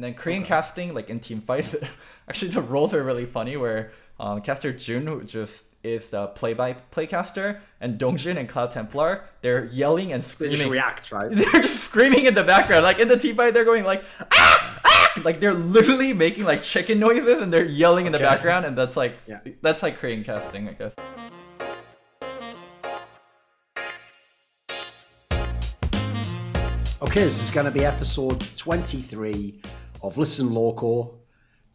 And then Korean casting, like in team fights, actually the roles are really funny where Caster Jun, who just is the play-by-play caster, and Dong-jin and Cloud Templar, they're yelling and screaming. They just react, right? They're just screaming in the background. Like in the team fight, they're going like, ah, ah! Like they're literally making like chicken noises and they're yelling in the background, and that's like, that's like Korean casting, I guess. Okay, this is going to be episode 23 of Listen Loco.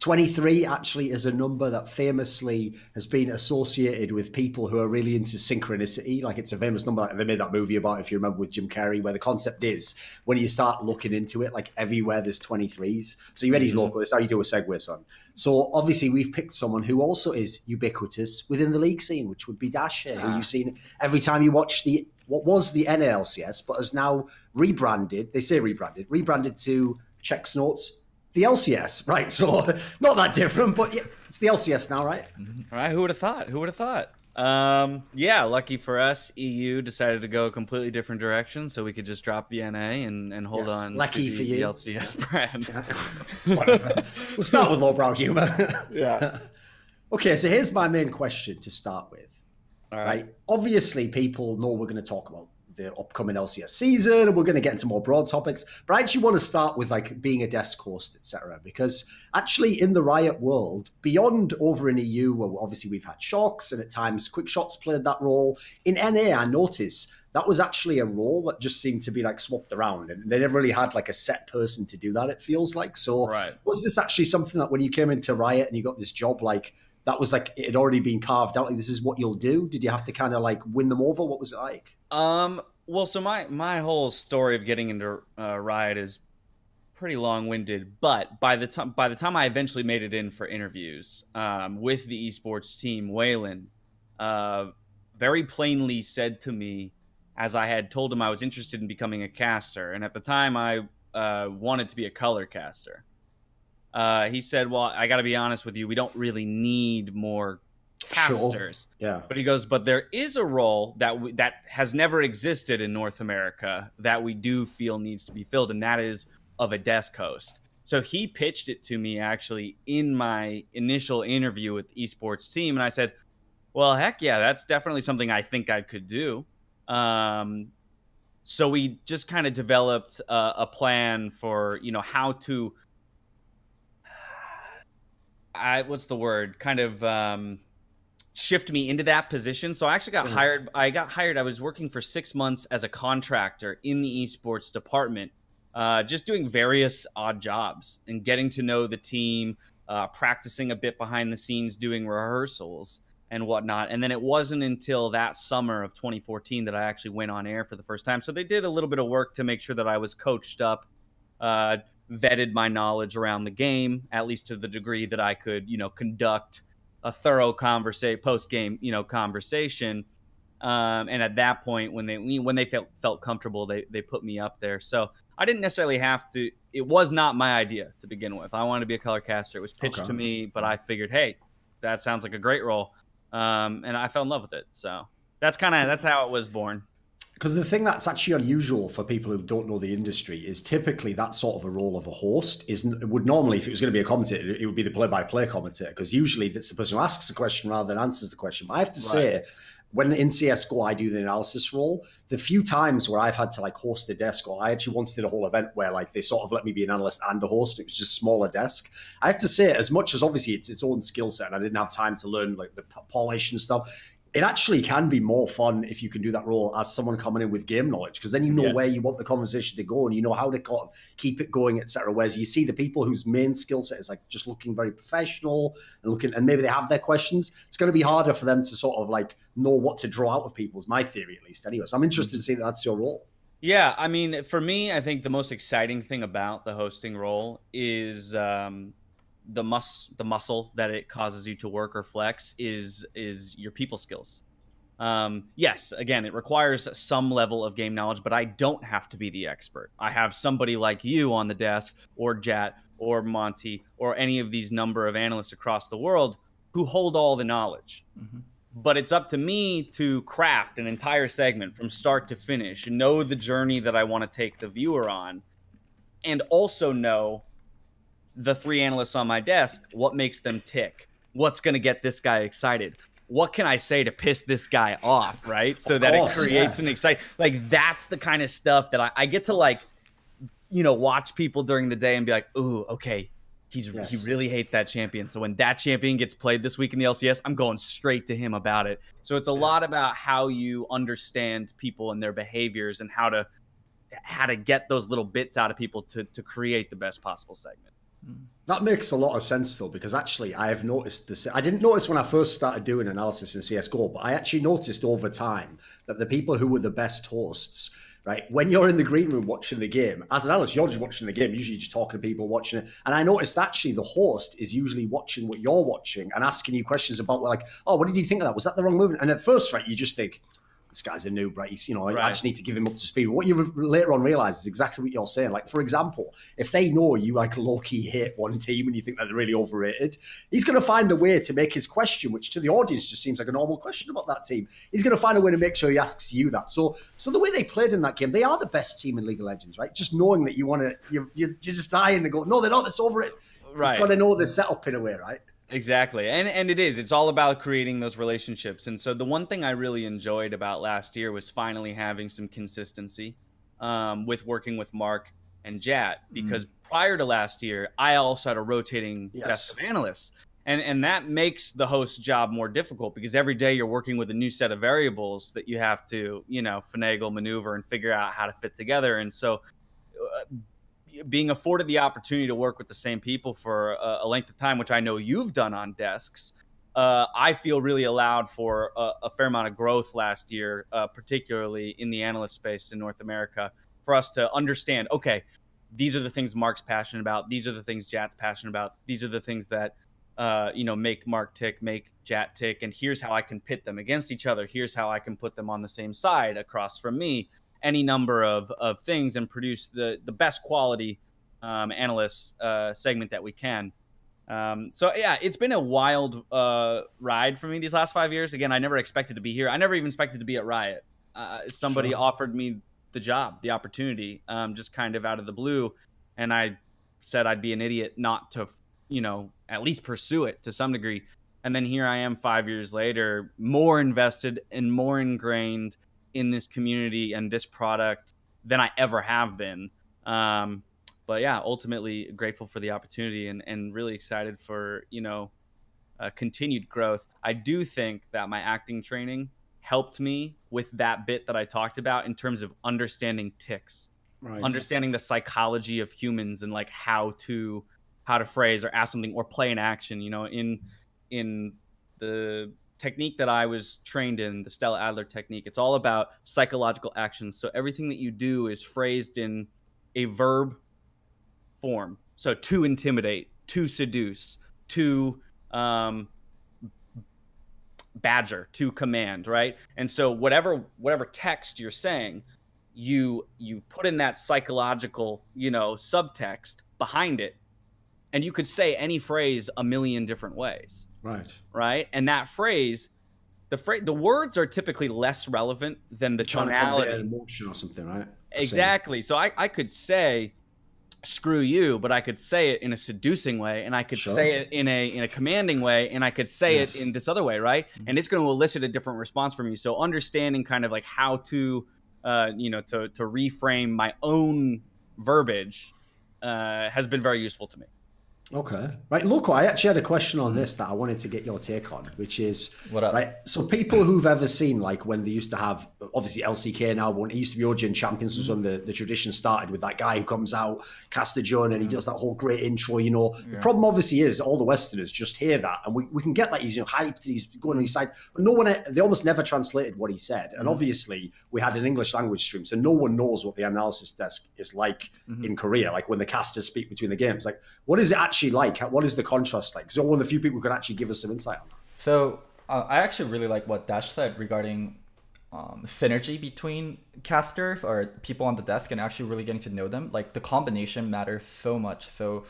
23 actually is a number that famously has been associated with people who are really into synchronicity. Like it's a famous number. They made that movie about it, if you remember, with Jim Carrey, where the concept is when you start looking into it, like everywhere there's 23s. So you ready, Loco? That's how you do a segue, son. So obviously we've picked someone who also is ubiquitous within the league scene, which would be Dash here, who you've seen every time you watch the... what was the NLCS, but has now rebranded, they say rebranded to Czech Snorts, the LCS, right? So not that different, but yeah, it's the LCS now, right? All right, who would have thought? Who would have thought? Yeah, lucky for us, EU decided to go a completely different direction, so we could just drop the NA and hold on lucky to the, for you. The LCS brand. Yeah. Whatever. We'll start with lowbrow humor. Yeah. Okay, so here's my main question to start with. All right. Obviously, people know we're going to talk about the upcoming LCS season and we're going to get into more broad topics. But I actually want to start with like being a desk host, etc. Because actually in the Riot world, beyond over in EU, where obviously we've had shocks and at times quick shots played that role, in NA I noticed that was actually a role that just seemed to be like swapped around and they never really had like a set person to do that, it feels like. So was this actually something that when you came into Riot and you got this job, like, that was like, it had already been carved out, like this is what you'll do? Did you have to kind of like win them over? What was it like? Well, so my whole story of getting into Riot is pretty long-winded, but by the time I eventually made it in for interviews with the esports team, Waylon very plainly said to me, as I had told him I was interested in becoming a caster, and at the time I wanted to be a color caster. He said, well, I got to be honest with you. We don't really need more casters. Sure. Yeah. But he goes, but there is a role that has never existed in North America that we do feel needs to be filled, and that is of a desk host. So he pitched it to me actually in my initial interview with the esports team, and I said, well, heck yeah, that's definitely something I think I could do. So we just kind of developed a plan for, you know, how to... what's the word? Kind of shift me into that position. So I actually got hired. I was working for 6 months as a contractor in the esports department, just doing various odd jobs and getting to know the team, practicing a bit behind the scenes, doing rehearsals and whatnot. And then it wasn't until that summer of 2014 that I actually went on air for the first time. So they did a little bit of work to make sure that I was coached up, vetted my knowledge around the game, at least to the degree that I could, you know, conduct a thorough post-game, you know, conversation. And at that point, when they felt comfortable, they put me up there. So I didn't necessarily have to. It was not my idea to begin with. I wanted to be a color caster. It was pitched to me, but I figured, hey, that sounds like a great role, and I fell in love with it. So that's how it was born. Because the thing that's actually unusual for people who don't know the industry is typically that sort of a role of a host would normally, if it was going to be a commentator, it would be the play-by-play commentator, because usually that's the person who asks the question rather than answers the question. But I have to say, when in CSGO I do the analysis role, the few times where I've had to like host a desk, or I actually once did a whole event where like they sort of let me be an analyst and a host, it was just smaller desk. I have to say, as much as obviously it's its own skill set and I didn't have time to learn like the polish and stuff, it actually can be more fun if you can do that role as someone coming in with game knowledge, because then you know where you want the conversation to go and you know how to keep it going, etc. Whereas you see the people whose main skill set is like just looking very professional and looking, and maybe they have their questions, it's going to be harder for them to sort of like know what to draw out of people, is my theory, at least. Anyway, so I'm interested to see that that's your role. Yeah, I mean, for me, I think the most exciting thing about the hosting role is the muscle that it causes you to work or flex is your people skills. Yes, again, it requires some level of game knowledge, but I don't have to be the expert. I have somebody like you on the desk, or Jatt, or Monty, or any of these number of analysts across the world who hold all the knowledge. But it's up to me to craft an entire segment from start to finish, know the journey that I want to take the viewer on, and also know the three analysts on my desk, what makes them tick? What's going to get this guy excited? What can I say to piss this guy off, right? So that it creates an excitement. Like, that's the kind of stuff that I get to, like, you know, watch people during the day and be like, ooh, okay, he really hates that champion. So when that champion gets played this week in the LCS, I'm going straight to him about it. So it's a lot about how you understand people and their behaviors and how to get those little bits out of people to create the best possible segment. That makes a lot of sense, though, because actually I have noticed this. I didn't notice when I first started doing analysis in CSGO, but I actually noticed over time that the people who were the best hosts, right, when you're in the green room watching the game, as an analyst, you're just watching the game. Usually you're just talking to people, watching it. And I noticed actually the host is usually watching what you're watching and asking you questions about, like, oh, what did you think of that? Was that the wrong movement? And at first, right, you just think, this guy's a noob, right? He's, you know, I just need to give him up to speed. But what you later on realize is exactly what you're saying. Like, for example, if they know you, like, low-key hate one team and you think they're really overrated, he's going to find a way to make his question, which to the audience just seems like a normal question about that team. He's going to find a way to make sure he asks you that. So the way they played in that game, they are the best team in League of Legends, right? Just knowing that you want to, you're just dying to go, no, they're not, it's over it. Right. It's got to know the setup in a way, right? Exactly. And it is. It's all about creating those relationships. And so the one thing I really enjoyed about last year was finally having some consistency with working with Mark and Jatt, because prior to last year, I also had a rotating desk of analysts. And that makes the host job more difficult, because every day you're working with a new set of variables that you have to, you know, finagle, maneuver, and figure out how to fit together. And so being afforded the opportunity to work with the same people for a length of time, which I know you've done on desks, I feel really allowed for a fair amount of growth last year, particularly in the analyst space in North America, for us to understand, okay, these are the things Mark's passionate about. These are the things Jatt's passionate about. These are the things that, you know, make Mark tick, make Jatt tick. And here's how I can pit them against each other. Here's how I can put them on the same side across from me. Any number of things, and produce the best quality analyst segment that we can. So yeah, it's been a wild ride for me these last 5 years. Again, I never expected to be here. I never even expected to be at Riot. Somebody offered me the job, the opportunity, just kind of out of the blue. And I said I'd be an idiot not to, you know, at least pursue it to some degree. And then here I am 5 years later, more invested and more ingrained in this community and this product than I ever have been. But yeah, ultimately grateful for the opportunity and really excited for, you know, continued growth. I do think that my acting training helped me with that bit that I talked about in terms of understanding tics, understanding the psychology of humans and like how to phrase or ask something or play an action, you know, in the technique that I was trained in, the Stella Adler technique. It's all about psychological actions. So everything that you do is phrased in a verb form. So to intimidate, to seduce, to badger, to command, right? And so whatever text you're saying, you put in that psychological, you know, subtext behind it. And you could say any phrase a million different ways. Right. And that phrase, the words are typically less relevant than the tonality. An emotion or something, right? Exactly. So I could say, screw you, but I could say it in a seducing way, and I could say it in a commanding way, and I could say it in this other way, right? And it's going to elicit a different response from you. So understanding kind of like how to, you know, to reframe my own verbiage has been very useful to me. Okay. Right, Loco, I actually had a question on this that I wanted to get your take on, which is, right, so people who've ever seen, like, when they used to have, obviously LCK now, when it used to be OG and Champions was when the tradition started with that guy who comes out, Caster Jun, and he does that whole great intro, you know. The problem obviously is all the Westerners just hear that, and we can get that, he's, you know, hyped, he's going on his side, but no one, they almost never translated what he said. And obviously, we had an English language stream, so no one knows what the analysis desk is like in Korea, like when the casters speak between the games. Like, what is it actually like? What is the contrast like? So one of the few people who could actually give us some insight on that. So I actually really like what Dash said regarding synergy between casters or people on the desk and actually really getting to know them. Like the combination matters so much. So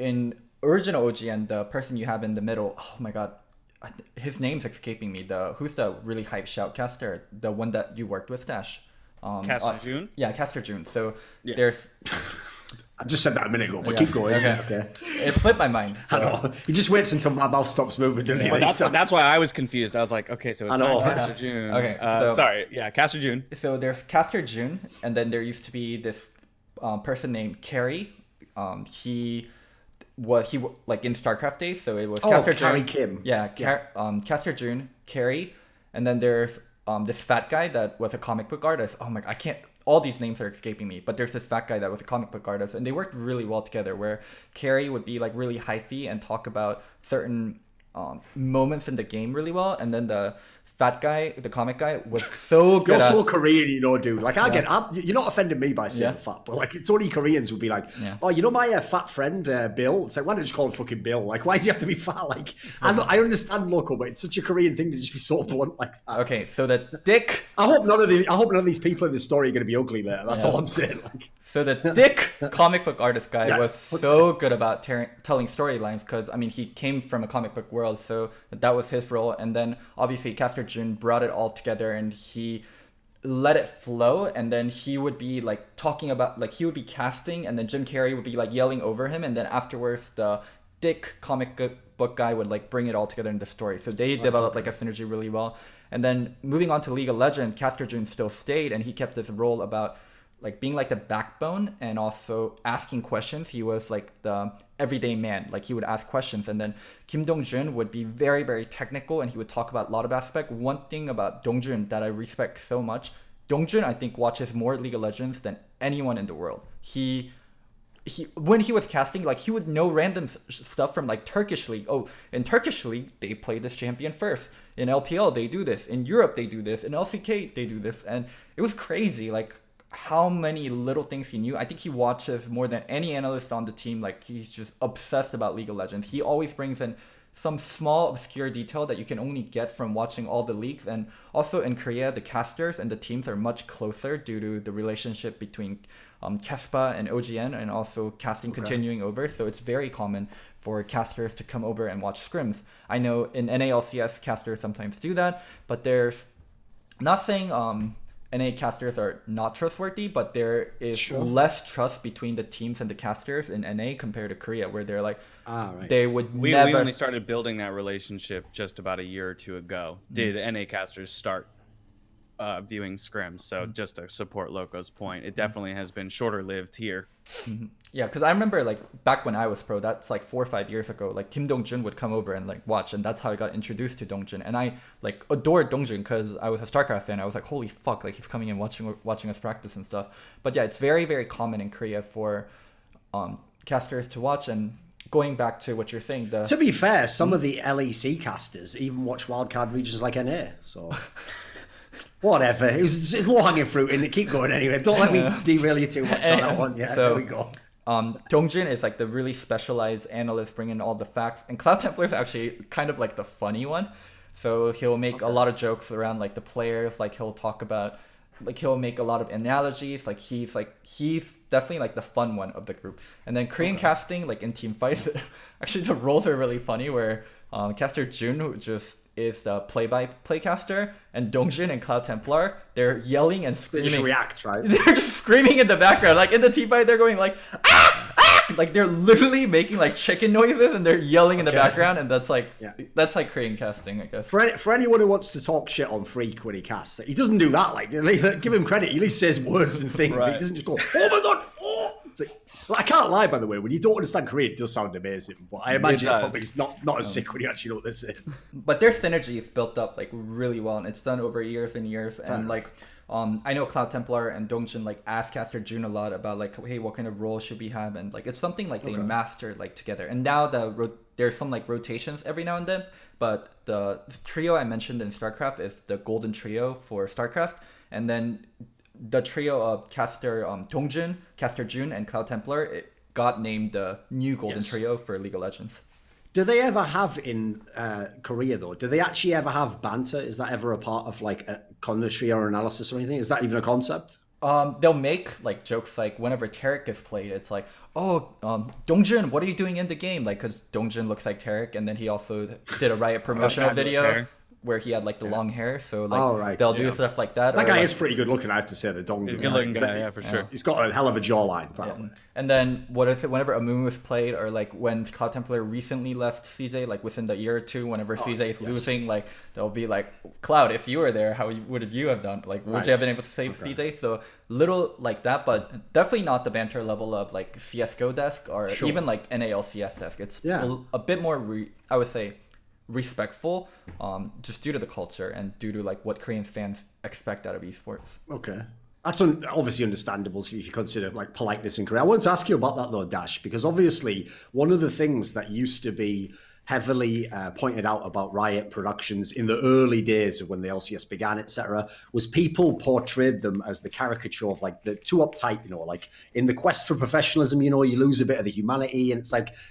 in original OG and the person you have in the middle, oh my god, his name's escaping me. Who's the really hype shoutcaster? The one that you worked with, Dash? Caster Jun? Yeah, Caster Jun. So there's I just said that a minute ago, but keep going. Okay. It flipped my mind. So. I know. He just waits until my mouth stops moving, doesn't he? Well, that's why I was confused. I was like, okay, so it's not Caster Jun. Okay. So, sorry. Yeah, Caster Jun. So there's Caster Jun, and then there used to be this person named Kerry. He like in StarCraft days, so it was Caster Jun. Kerry Kim. Yeah. Caster Jun, Kerry, and then there's this fat guy that was a comic book artist. Oh my God, I can't. All these names are escaping me, but there's this fat guy that was a comic book artist, and they worked really well together, where Kerry would be like really hyphy and talk about certain moments in the game really well, and then the fat guy, the comic guy, was so good. You're so Korean, you know, dude. Like, I get up. You're not offending me by saying fat, but like, it's only Koreans would be like, oh, you know, my fat friend, Bill. It's like, why don't you just call him fucking Bill? Like, why does he have to be fat? Like, I understand local, but it's such a Korean thing to just be so blunt like that. Okay, so the dick. I hope none of these people in this story are going to be ugly there. That's all I'm saying. Like, so the dick comic book artist guy was so good about telling storylines, because I mean, he came from a comic book world, so that was his role. And then obviously Caster Jun brought it all together, and he let it flow, and then he would be like talking about, like, he would be casting, and then Jim Kerry would be like yelling over him, and then afterwards the dick comic book guy would like bring it all together in the story. So they developed like a synergy really well. And then moving on to League of Legends, Caster Jun still stayed, and he kept this role about like being like the backbone and also asking questions. He was like the everyday man, like he would ask questions. And then Kim Dong-jin would be very, very technical, and he would talk about a lot of aspects. One thing about Dong-jin that I respect so much, Dong-jin I think watches more League of Legends than anyone in the world. When he was casting, like, he would know random stuff from like Turkish League. Oh, in Turkish League, they play this champion first. In LPL, they do this. In Europe, they do this. In LCK, they do this. And it was crazy, like, how many little things he knew. I think he watches more than any analyst on the team. Like, he's just obsessed about League of Legends. He always brings in some small obscure detail that you can only get from watching all the leagues. And also in Korea, the casters and the teams are much closer due to the relationship between KESPA and OGN, and also casting continuing over. So it's very common for casters to come over and watch scrims. I know in NALCS, casters sometimes do that, but there's nothing... NA casters are not trustworthy, but there is less trust between the teams and the casters in NA compared to Korea, where they're like, they would never... We only started building that relationship just about a year or two ago. Did NA casters start viewing scrims? So just to support Loco's point, it definitely has been shorter lived here. Yeah, because I remember like back when I was pro, that's like 4 or 5 years ago, like Kim Dong-jin would come over and like watch, and that's how I got introduced to Dong-jin. And I like adored Dong-jin because I was a StarCraft fan. I was like, holy fuck, like he's coming and watching us practice and stuff. But yeah, it's very, very common in Korea for casters to watch. And going back to what you're saying, to be fair, some of the LEC casters even watch wildcard regions like NA, so... Whatever, it was low hanging fruit, and keep going anyway. Don't let me derail you too much on that one. Yeah, so, there we go. Dong-jin is like the really specialized analyst, bringing all the facts, and Cloud Templar is actually kind of like the funny one. So he'll make a lot of jokes around like the players, like he'll talk about, like he'll make a lot of analogies. Like he's definitely like the fun one of the group. And then Korean casting, like in team fights, actually the roles are really funny. Where Caster Jun is the play-by-play caster, and Dong-jin and Cloud Templar, they're yelling and screaming. They just react, right? They're just screaming in the background. Like, in the team fight, they're going like, ah, ah! Like, they're literally making, like, chicken noises, and they're yelling in the background, and that's, like, that's, like, Korean casting, I guess. For anyone who wants to talk shit on Freak when he casts, he doesn't do that. Like, give him credit. He at least says words and things. He doesn't just go, oh, my God, oh! Like, I can't lie, by the way, when you don't understand Korean, it does sound amazing, but I imagine it probably is not as sick when you actually know what this is. But their synergy is built up like really well, and it's done over years and years. And like, I know Cloud Templar and Dong-jin like asked Caster Jun a lot about like, hey, what kind of role should we have? And like, it's something like they mastered like together. And now there's some like rotations every now and then, but the trio I mentioned in StarCraft is the golden trio for StarCraft, and then the trio of Caster Dong-jin, Caster Jun, and Cloud Templar got named the new golden trio for League of Legends. Do they ever have in Korea though? Do they actually ever have banter? Is that ever a part of like a commentary or analysis or anything? Is that even a concept? They'll make like jokes, like whenever Tarek gets played, it's like, oh, Dong-jin, what are you doing in the game? Like, because Dong-jin looks like Tarek, and then he also did a Riot promotional video. where he had like the long hair, so like they'll do stuff like that. That guy is pretty good looking, I have to say. The Dong, good looking guy, yeah, for sure. He's got a hell of a jawline, probably. Yeah. And then whenever Amumu was played, or like when Cloud Templar recently left CJ, like within the year or two, whenever CJ is losing, like they'll be like, Cloud, if you were there, how would you have done? Like, would you have been able to save CJ? So little like that, but definitely not the banter level of like CSGO desk or even like NALCS desk. It's a bit more, I would say, respectful, just due to the culture and due to like what Korean fans expect out of esports. Okay, that's obviously understandable if you consider like politeness in Korea. I wanted to ask you about that though, Dash, because obviously one of the things that used to be heavily pointed out about Riot Productions in the early days of when the LCS began, etc., was people portrayed them as the caricature of like the too uptight, you know, like in the quest for professionalism, you know, you lose a bit of the humanity, and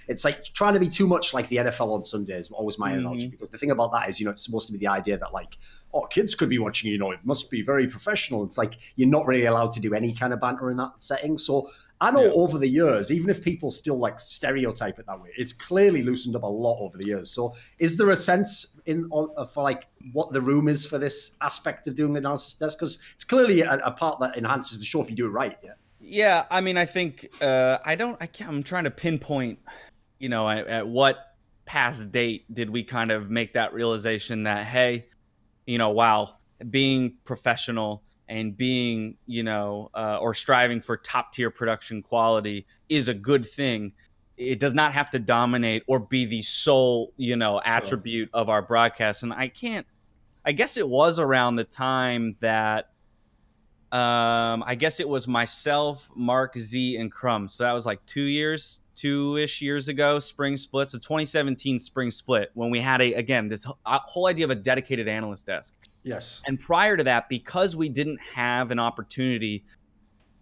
it's like trying to be too much like the NFL on Sundays. Always my analogy, because the thing about that is, you know, it's supposed to be the idea that like, oh, kids could be watching, you know, it must be very professional. It's like you're not really allowed to do any kind of banter in that setting. So I know over the years, even if people still like stereotype it that way, it's clearly loosened up a lot over the years. So is there a sense for like what the room is for this aspect of doing the analysis desk? Because it's clearly a part that enhances the show if you do it right. Yeah. Yeah. I mean, I think I'm trying to pinpoint, you know, at what past date did we kind of make that realization that, hey, you know, wow, being professional and being, you know, or striving for top-tier production quality is a good thing. It does not have to dominate or be the sole, you know, attribute of our broadcast. And I guess it was around the time that, I guess it was myself, Mark, Z, and Crumb. So that was like 2 years, two-ish years ago, spring split. So 2017 spring split, when we had, again, this whole idea of a dedicated analyst desk. Yes. And prior to that, because we didn't have an opportunity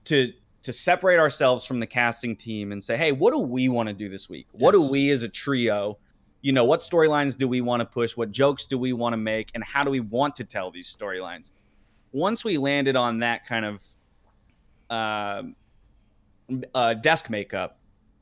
to separate ourselves from the casting team and say, hey, what do we want to do this week? What do we as a trio, you know, what storylines do we want to push? What jokes do we want to make? And how do we want to tell these storylines? Once we landed on that kind of desk makeup,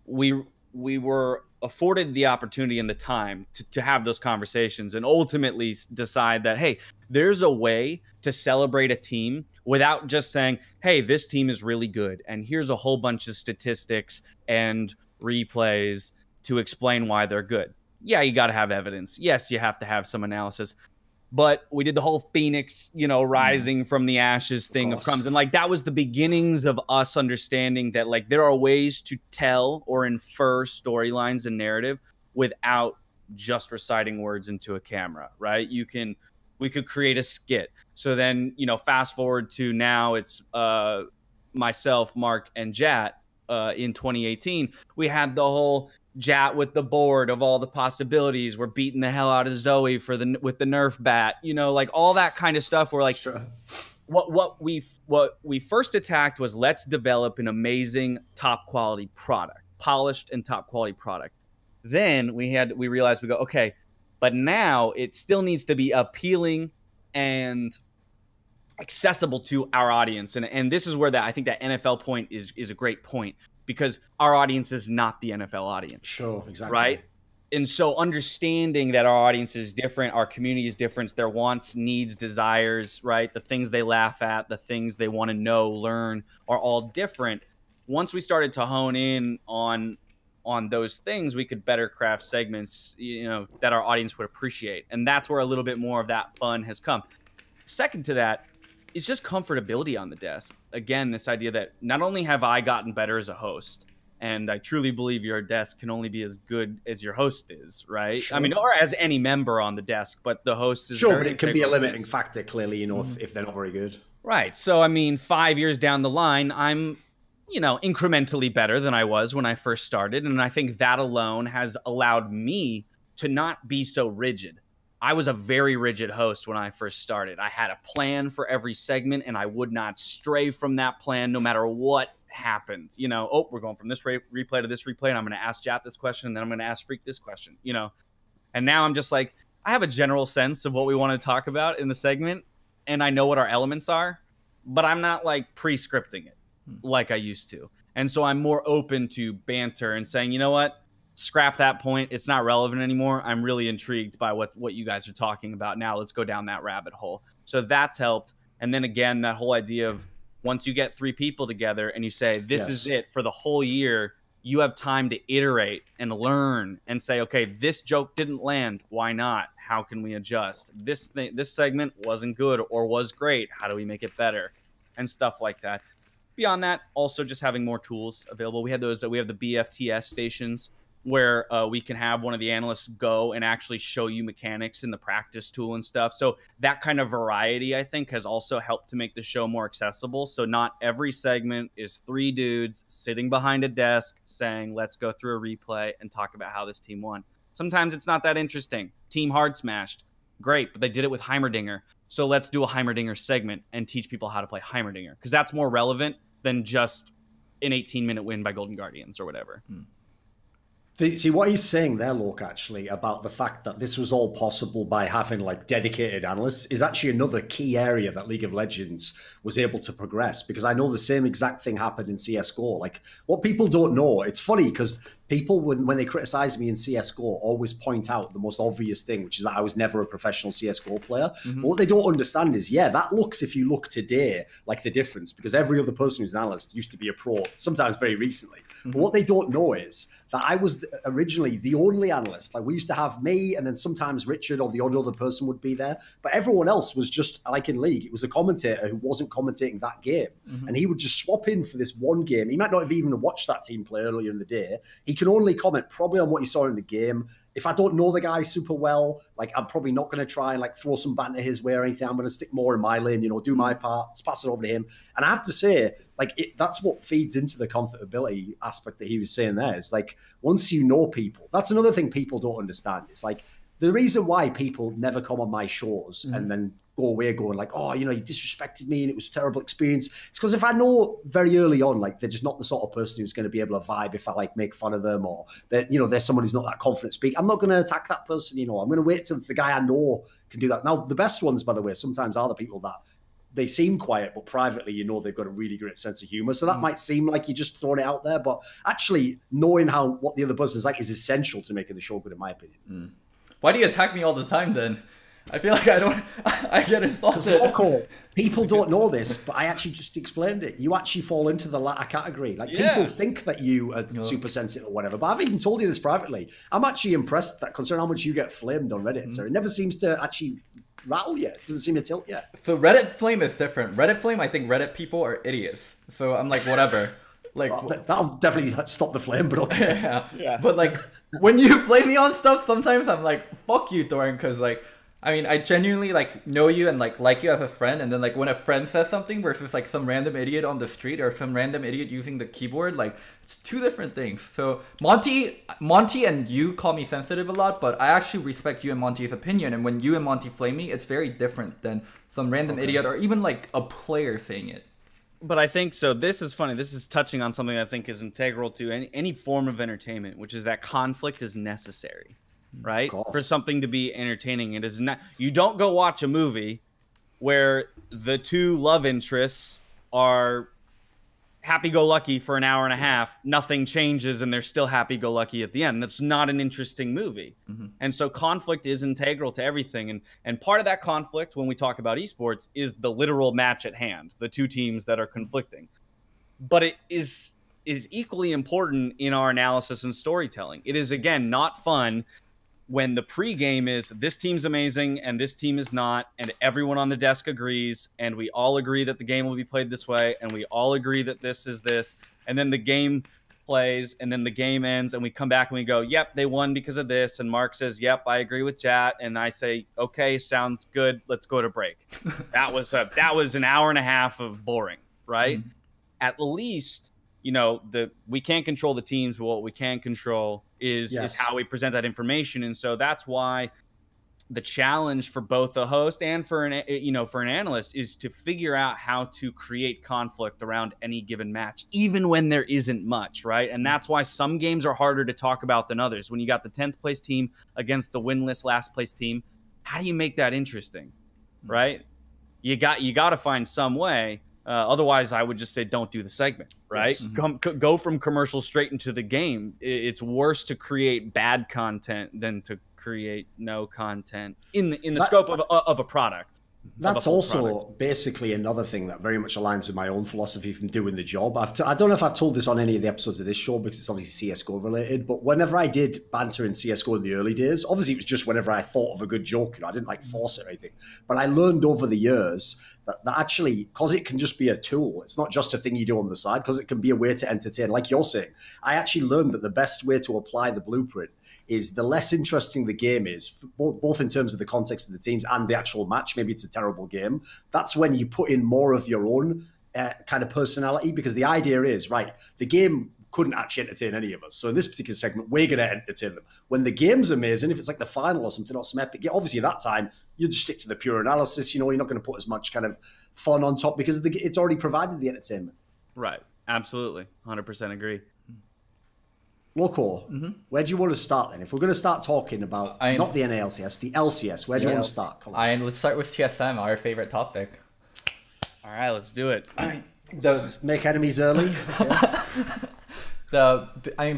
we were afforded the opportunity and the time to have those conversations and ultimately decide that, hey, there's a way to celebrate a team without just saying, hey, this team is really good, and here's a whole bunch of statistics and replays to explain why they're good. Yeah, you got to have evidence. Yes, you have to have some analysis. But we did the whole Phoenix, you know, rising from the ashes thing of Crumbs. And like, that was the beginnings of us understanding that like there are ways to tell or infer storylines and narrative without just reciting words into a camera, right? We could create a skit. So then, you know, fast forward to now, it's myself, Mark, and Jatt in 2018. We had the whole Jatt with the board of all the possibilities. We're beating the hell out of Zoe with the Nerf bat, you know, like all that kind of stuff. We're like, what we first attacked was, let's develop an amazing top quality product, polished and top quality product. Then we realized, we go, okay, but now it still needs to be appealing and accessible to our audience. And this is where I think that NFL point is a great point, because our audience is not the NFL audience. Sure, exactly. Right? And so understanding that our audience is different, our community is different, their wants, needs, desires, right? The things they laugh at, the things they want to know, learn, are all different. Once we started to hone in on those things, we could better craft segments, you know, that our audience would appreciate. And that's where a little bit more of that fun has come. Second to that, it's just comfortability on the desk. Again, this idea that not only have I gotten better as a host, and I truly believe your desk can only be as good as your host is, right? Sure. I mean, or as any member on the desk, but the host is sure, but it can be a limiting factor, clearly, you know, if they're not very good. Right. So, I mean, 5 years down the line, I'm, you know, incrementally better than I was when I first started. And I think that alone has allowed me to not be so rigid. I was a very rigid host when I first started. I had a plan for every segment, and I would not stray from that plan no matter what happened. You know, oh, we're going from this replay to this replay, and I'm going to ask Jatt this question, and then I'm going to ask Freak this question, you know. And now I'm just like, I have a general sense of what we want to talk about in the segment, and I know what our elements are, but I'm not like pre-scripting it like I used to. And so I'm more open to banter and saying, you know what? Scrap that point. It's not relevant anymore. I'm really intrigued by what you guys are talking about now. Let's go down that rabbit hole. So that's helped. And then again, that whole idea of once you get three people together and you say, this is it for the whole year, you have time to iterate and learn and say, okay, this joke didn't land. Why not? How can we adjust? This thing, this segment wasn't good or was great. How do we make it better? And stuff like that. Beyond that, also just having more tools available. We had those, we have the BFTS stations where we can have one of the analysts go and actually show you mechanics in the practice tool and stuff. So that kind of variety, I think, has also helped to make the show more accessible. So not every segment is three dudes sitting behind a desk saying, let's go through a replay and talk about how this team won. Sometimes it's not that interesting. Team hard smashed. Great, but they did it with Heimerdinger. So let's do a Heimerdinger segment and teach people how to play Heimerdinger, because that's more relevant than just an 18-minute win by Golden Guardians or whatever. Mm. See, what he's saying there, Lork, actually, about the fact that this was all possible by having, like, dedicated analysts is actually another key area that League of Legends was able to progress, because I know the same exact thing happened in CSGO. Like, what people don't know, it's funny, because people, when they criticize me in CSGO, always point out the most obvious thing, which is that I was never a professional CSGO player. Mm-hmm. But what they don't understand is, yeah, that looks, if you look today, like the difference, because every other person who's an analyst used to be a pro, sometimes very recently. Mm-hmm. But what they don't know is that I was originally the only analyst. Like, we used to have me, and then sometimes Richard or the odd other person would be there. But everyone else was just, like in League, it was a commentator who wasn't commentating that game. Mm-hmm. And he would just swap in for this one game. He might not have even watched that team play earlier in the day. He can only comment probably on what he saw in the game. If I don't know the guy super well, like, I'm probably not going to try and, like, throw some banter his way or anything. I'm going to stick more in my lane, you know, do my part, pass it over to him. And I have to say, like, that's what feeds into the comfortability aspect that he was saying there. It's like, once you know people, that's another thing people don't understand. It's like, the reason why people never come on my shows and then go away going like, oh, you know, you disrespected me and it was a terrible experience. It's because if I know very early on, like, they're just not the sort of person who's going to be able to vibe if I, like, make fun of them, or that, you know, there's someone who's not that confident speak. I'm not going to attack that person, you know. I'm going to wait till it's the guy I know can do that. Now, the best ones, by the way, sometimes are the people that they seem quiet, but privately, you know, they've got a really great sense of humor. So that might seem like you're just throwing it out there, but actually knowing what the other person is like is essential to making the show good, in my opinion. Mm. Why do you attack me all the time then? I feel like I don't, I get insulted. Local, people don't know this, but I actually just explained it. You actually fall into the latter category. Like, people think that you are super sensitive or whatever, but I've even told you this privately. I'm actually impressed that, considering how much you get flamed on Reddit, so it never seems to actually rattle yet. It doesn't seem to tilt yet. So Reddit flame is different. Reddit flame, I think Reddit people are idiots. So I'm like, whatever. Like, well, that'll definitely stop the flame, but okay. But like, when you flame me on stuff, sometimes I'm like, fuck you, Thorin, because, like, I mean, I genuinely, like, know you and, like you as a friend, and then, like, when a friend says something versus, like, some random idiot on the street or some random idiot using the keyboard, like, it's two different things. So, Monty and you call me sensitive a lot, but I actually respect you and Monty's opinion, and when you and Monty flame me, it's very different than some random idiot or even, like, a player saying it. But I think, so this is funny, this is touching on something I think is integral to any form of entertainment, which is that conflict is necessary, right? For something to be entertaining. It is not, you don't go watch a movie where the two love interests are happy-go-lucky for an hour and a half, nothing changes, and they're still happy-go-lucky at the end. That's not an interesting movie. Mm-hmm. And so conflict is integral to everything. And part of that conflict, when we talk about esports, is the literal match at hand, the two teams that are conflicting. But it is equally important in our analysis and storytelling. It is, again, not fun when the pregame is this team's amazing and this team is not, and everyone on the desk agrees, and we all agree that the game will be played this way, and we all agree that this is this, and then the game plays, and then the game ends, and we come back and we go, yep, they won because of this, and Mark says, yep, I agree with Jatt, and I say, okay, sounds good, let's go to break. that was an hour and a half of boring, right? Mm-hmm. At least, you know, we can't control the teams, but what we can control is how we present that information. And so that's why the challenge for both the host and for an analyst is to figure out how to create conflict around any given match, even when there isn't much, right? And that's why some games are harder to talk about than others. When you got the 10th place team against the winless last place team, how do you make that interesting, right? You got to find some way. Otherwise, I would just say don't do the segment, right? Yes. Go from commercial straight into the game. It's worse to create bad content than to create no content in the scope of a product. That's also basically another thing that very much aligns with my own philosophy from doing the job. I don't know if I've told this on any of the episodes of this show because it's obviously CSGO related, but whenever I did banter in CSGO in the early days, obviously it was just whenever I thought of a good joke, you know, I didn't like force it or anything, but I learned over the years that actually, because it can just be a tool, it's not just a thing you do on the side, because it can be a way to entertain, like you're saying. I actually learned that the best way to apply the blueprint is the less interesting the game is, both in terms of the context of the teams and the actual match. Maybe it's a terrible game. That's when you put in more of your own kind of personality, because the idea is, right, the game couldn't actually entertain any of us. So in this particular segment, we're going to entertain them. When the game's amazing, if it's like the final or something, or some epic, obviously at that time, you just stick to the pure analysis. You know, you're not going to put as much kind of fun on top because it's already provided the entertainment. Right. Absolutely. 100% agree. Loco, where do you want to start then? If we're going to start talking about, not the NALCS, the LCS, where do you want to start? Come on. Let's start with TSM, our favorite topic. All right, let's do it. Let's make enemies early. Okay. The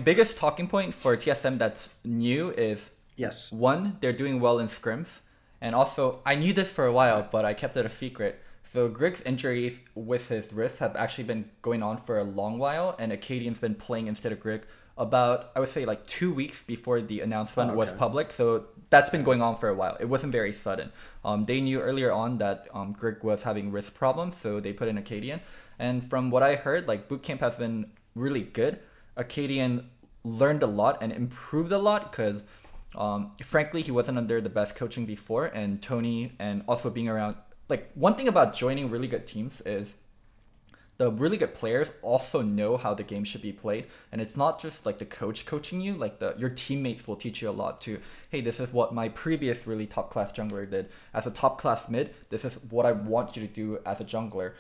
biggest talking point for TSM that's new is, yes, one, they're doing well in scrims. And also, I knew this for a while, but I kept it a secret. So Grig's injuries with his wrist have actually been going on for a long while, and Acadian's been playing instead of Grig about, I would say, like 2 weeks before the announcement was public. So that's been going on for a while. It wasn't very sudden. They knew earlier on that Grig was having wrist problems, so they put in Acadian. And from what I heard, like, bootcamp has been really good. Acadian learned a lot and improved a lot because, frankly, he wasn't under the best coaching before. And Tony, and also being around, like, one thing about joining really good teams is the really good players also know how the game should be played. And it's not just like the coach coaching you, like your teammates will teach you a lot too. Hey, this is what my previous really top class jungler did. As a top class mid, this is what I want you to do as a jungler.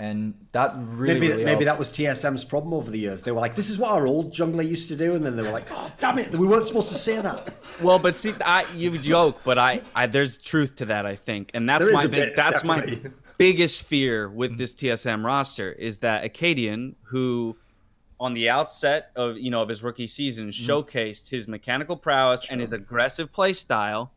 And that really, maybe that was TSM's problem over the years. They were like, this is what our old jungler used to do. And then they were like, oh, damn it, we weren't supposed to say that. Well, but see, you joke, but there's truth to that, I think. And that's my biggest fear with this TSM roster is that Acadian, who on the outset of his rookie season showcased his mechanical prowess and his aggressive play style,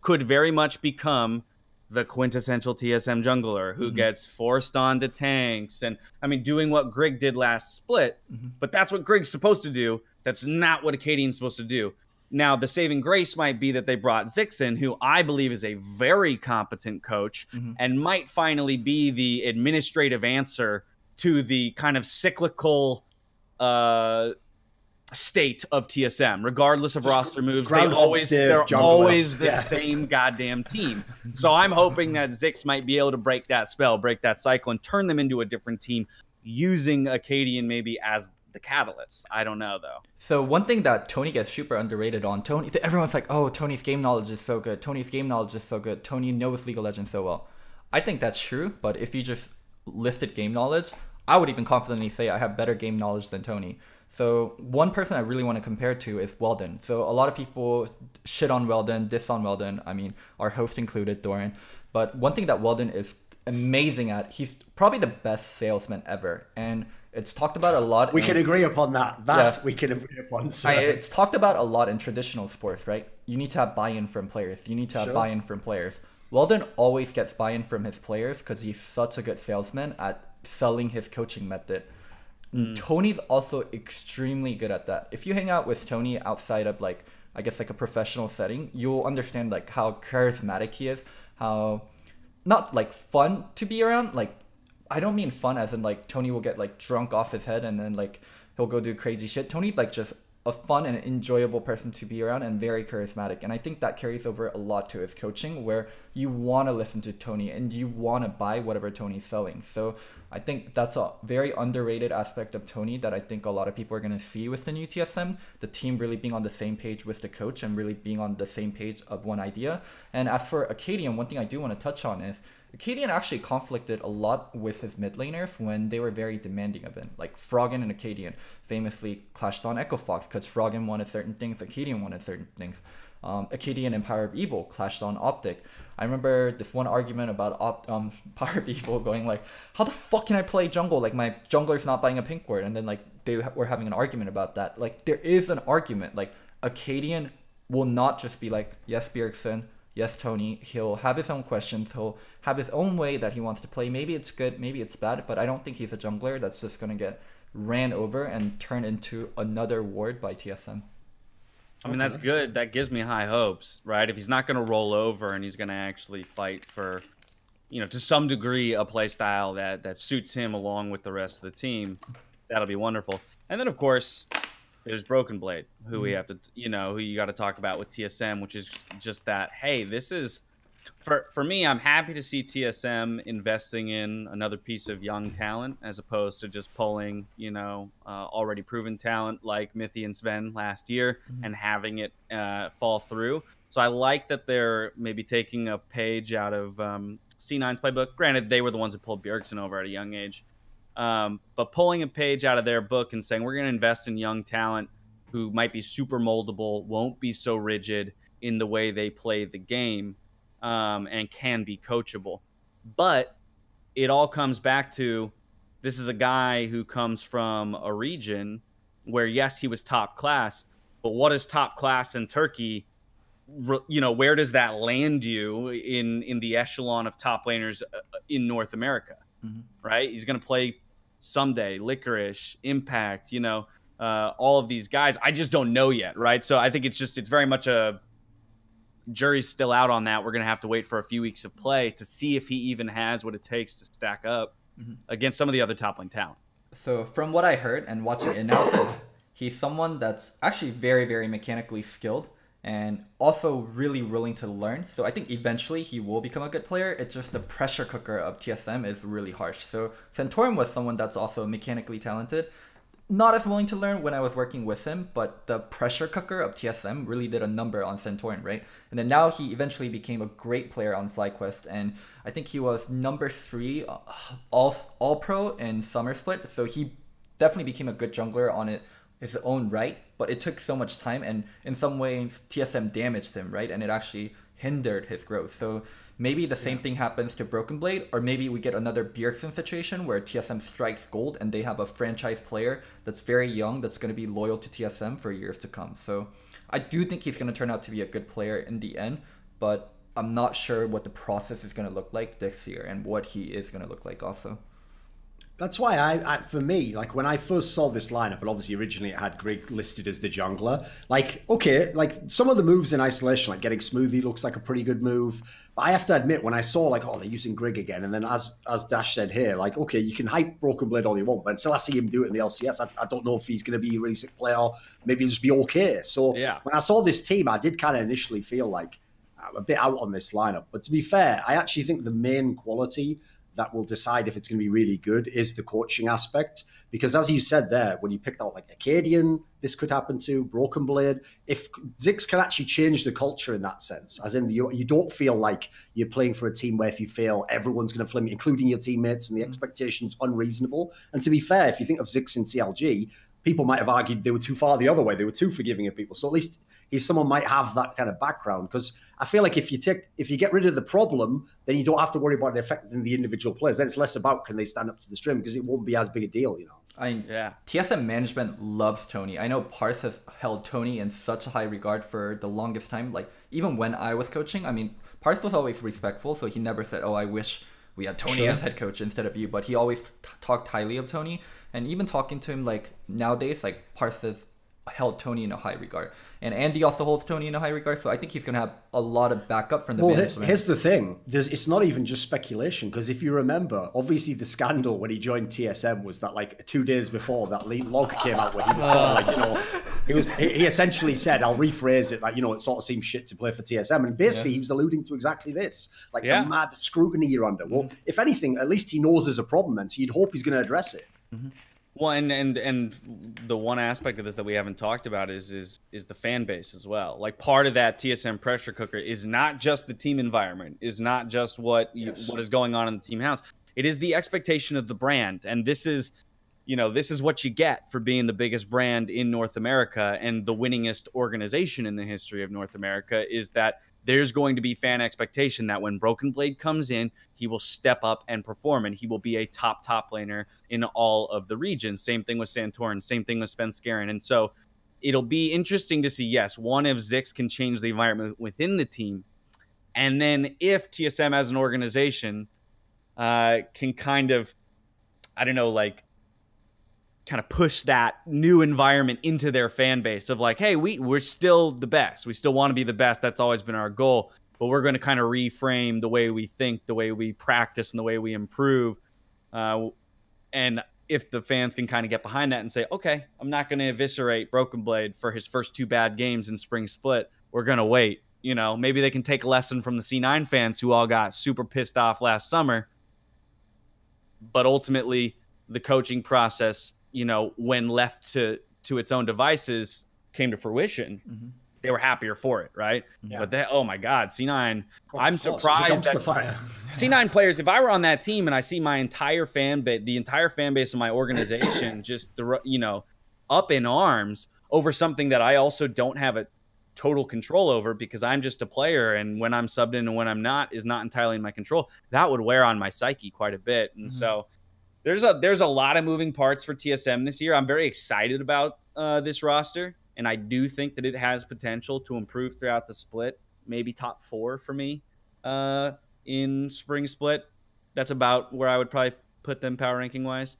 could very much become the quintessential TSM jungler who gets forced onto tanks and doing what Grig did last split. But that's what Grig's supposed to do. That's not what Acadian's supposed to do. Now, the saving grace might be that they brought Zix in, who I believe is a very competent coach and might finally be the administrative answer to the kind of cyclical state of TSM. Regardless of roster moves, they're always the same goddamn team. So I'm hoping that Zix might be able to break that spell, break that cycle, and turn them into a different team using Acadian maybe as the catalyst. I don't know though. So one thing that Tony gets super underrated on, everyone's like, oh, Tony's game knowledge is so good. Tony's game knowledge is so good. Tony knows League of Legends so well. I think that's true, but if you just listed game knowledge, I would even confidently say I have better game knowledge than Tony. So one person I really want to compare to is Weldon. So a lot of people shit on Weldon, diss on Weldon, our host included, Doran. But one thing that Weldon is amazing at, he's probably the best salesman ever. And it's talked about a lot. We can agree upon that. We can agree upon. So. It's talked about a lot in traditional sports, right? You need to have buy-in from players. You need to have buy-in from players. Weldon always gets buy-in from his players because he's such a good salesman at selling his coaching method. Tony's also extremely good at that. If you hang out with Tony outside of like a professional setting, you'll understand like how charismatic he is, how not like fun to be around, like. I don't mean fun as in like Tony will get like drunk off his head and then like he'll go do crazy shit. Tony's like just a fun and enjoyable person to be around and very charismatic. And I think that carries over a lot to his coaching where you want to listen to Tony and you want to buy whatever Tony's selling. So I think that's a very underrated aspect of Tony that I think a lot of people are going to see with the new TSM, the team really being on the same page with the coach and really being on the same page of one idea. And as for Acadian, one thing I do want to touch on is Acadian actually conflicted a lot with his mid laners when they were very demanding of him. Like Froggen and Acadian famously clashed on Echo Fox because Froggen wanted certain things, Acadian wanted certain things. Acadian and Power of Evil clashed on Optic. I remember this one argument about Power people going like, how the fuck can I play jungle? Like my jungler's not buying a pink ward. And then like they were having an argument about that. Like there is an argument. Like Acadian will not just be like, yes, Bjergsen, yes, Tony. He'll have his own questions. He'll have his own way that he wants to play. Maybe it's good, maybe it's bad, but I don't think he's a jungler that's just going to get ran over and turn into another ward by TSM. I mean, that's good. That gives me high hopes, right? If he's not going to roll over and he's going to actually fight for, you know, to some degree, a play style that suits him along with the rest of the team, that'll be wonderful. And then, of course, there's Broken Blade, who we have to, you know, who you got to talk about with TSM, which is just that, hey, this is, for me, I'm happy to see TSM investing in another piece of young talent as opposed to just pulling, you know, already proven talent like Mithy and Sven last year and having it fall through. So I like that they're maybe taking a page out of C9's playbook. Granted, they were the ones that pulled Bjergsen over at a young age. But pulling a page out of their book and saying, we're going to invest in young talent who might be super moldable, won't be so rigid in the way they play the game, and can be coachable. But it all comes back to, this is a guy who comes from a region where, yes, he was top class, but what is top class in Turkey? You know, where does that land you in the echelon of top laners in North America? Right? He's going to play someday Licorice, Impact, you know, all of these guys. I just don't know yet, right? So I think it's just, it's very much a jury's still out on that. We're going to have to wait for a few weeks of play to see if he even has what it takes to stack up against some of the other top lane talent. So from what I heard and watching analysis, he's someone that's actually very, very mechanically skilled and also really willing to learn. So I think eventually he will become a good player. It's just the pressure cooker of TSM is really harsh. So Santorin was someone that's also mechanically talented, not as willing to learn when I was working with him, but the pressure cooker of TSM really did a number on Santorin, right? And then now he eventually became a great player on FlyQuest, and I think he was #3 all pro in Summer Split. So he definitely became a good jungler on it his own right, but it took so much time, and in some ways TSM damaged him, right? And it actually hindered his growth. So maybe the same thing happens to Broken Blade, or maybe we get another Bjergsen situation where TSM strikes gold and they have a franchise player that's very young that's going to be loyal to TSM for years to come. So I do think he's going to turn out to be a good player in the end, but I'm not sure what the process is going to look like this year and what he is going to look like also. That's why for me, like when I first saw this lineup, and obviously originally it had Grig listed as the jungler, like, okay, like some of the moves in isolation, like getting smoothie looks like a pretty good move. But I have to admit, when I saw like, oh, they're using Grig again. And then as Dash said here, like, okay, you can hype Broken Blade all you want, but until I see him do it in the LCS, I don't know if he's going to be a really sick player or maybe he'll just be okay. So when I saw this team, I did kind of initially feel like I'm a bit out on this lineup. But to be fair, I actually think the main quality that will decide if it's going to be really good is the coaching aspect. Because as you said there, when you picked out like Acadian, this could happen to Broken Blade. If Zix can actually change the culture in that sense, as in you don't feel like you're playing for a team where if you fail, everyone's going to flame you, including your teammates, and the expectation's unreasonable. And to be fair, if you think of Zix in CLG, people might have argued they were too far the other way. They were too forgiving of people. So at least someone might have that kind of background. Because I feel like if you get rid of the problem, then you don't have to worry about it affecting the individual players. Then it's less about can they stand up to the stream, because it won't be as big a deal, you know. TSM management loves Tony. I know Parth has held Tony in such a high regard for the longest time. Like even when I was coaching, I mean, Parth was always respectful, so he never said, "Oh, I wish we had Tony as head coach instead of you," but he always talked highly of Tony. And even talking to him, like, nowadays, like, Parth has held Tony in a high regard. And Andy also holds Tony in a high regard, so I think he's going to have a lot of backup from the management. Well, here's the thing. It's not even just speculation, because if you remember, obviously the scandal when he joined TSM was that, like, 2 days before that log came out where he was sort of like, you know, he essentially said, I'll rephrase it, like, you know, it sort of seems shit to play for TSM. And basically he was alluding to exactly this, like the mad scrutiny you're under. Well, if anything, at least he knows there's a problem, and so you'd hope he's going to address it. Well, and the one aspect of this that we haven't talked about is the fan base as well. Like part of that TSM pressure cooker is not just the team environment, is not just what is going on in the team house. It is the expectation of the brand, and this is, you know, this is what you get for being the biggest brand in North America and the winningest organization in the history of North America. Is that there's going to be fan expectation that when Broken Blade comes in, he will step up and perform, and he will be a top laner in all of the regions. Same thing with Santorin, same thing with Svenskeren. And so it'll be interesting to see, yes, one, if Zix can change the environment within the team, and then if TSM as an organization can kind of, I don't know, like, kind of push that new environment into their fan base of like, hey, we're still the best. We still want to be the best. That's always been our goal. But we're going to kind of reframe the way we think, the way we practice, and the way we improve. And if the fans can kind of get behind that and say, okay, I'm not going to eviscerate Broken Blade for his first two bad games in Spring Split. We're going to wait. You know, maybe they can take a lesson from the C9 fans who all got super pissed off last summer. But ultimately, the coaching process, you know, when left to its own devices, came to fruition. Mm-hmm. They were happier for it, right? Yeah. But that, oh my God, C9. I'm surprised that C9 players, if I were on that team and I see my entire fan base, the entire fan base of my organization, just, you know, up in arms over something that I also don't have a total control over because I'm just a player, and when I'm subbed in and when I'm not is not entirely in my control, that would wear on my psyche quite a bit. And mm-hmm. so there's a lot of moving parts for TSM this year. I'm very excited about this roster, and I do think that it has potential to improve throughout the split. Maybe top four for me in Spring Split. That's about where I would probably put them power ranking wise.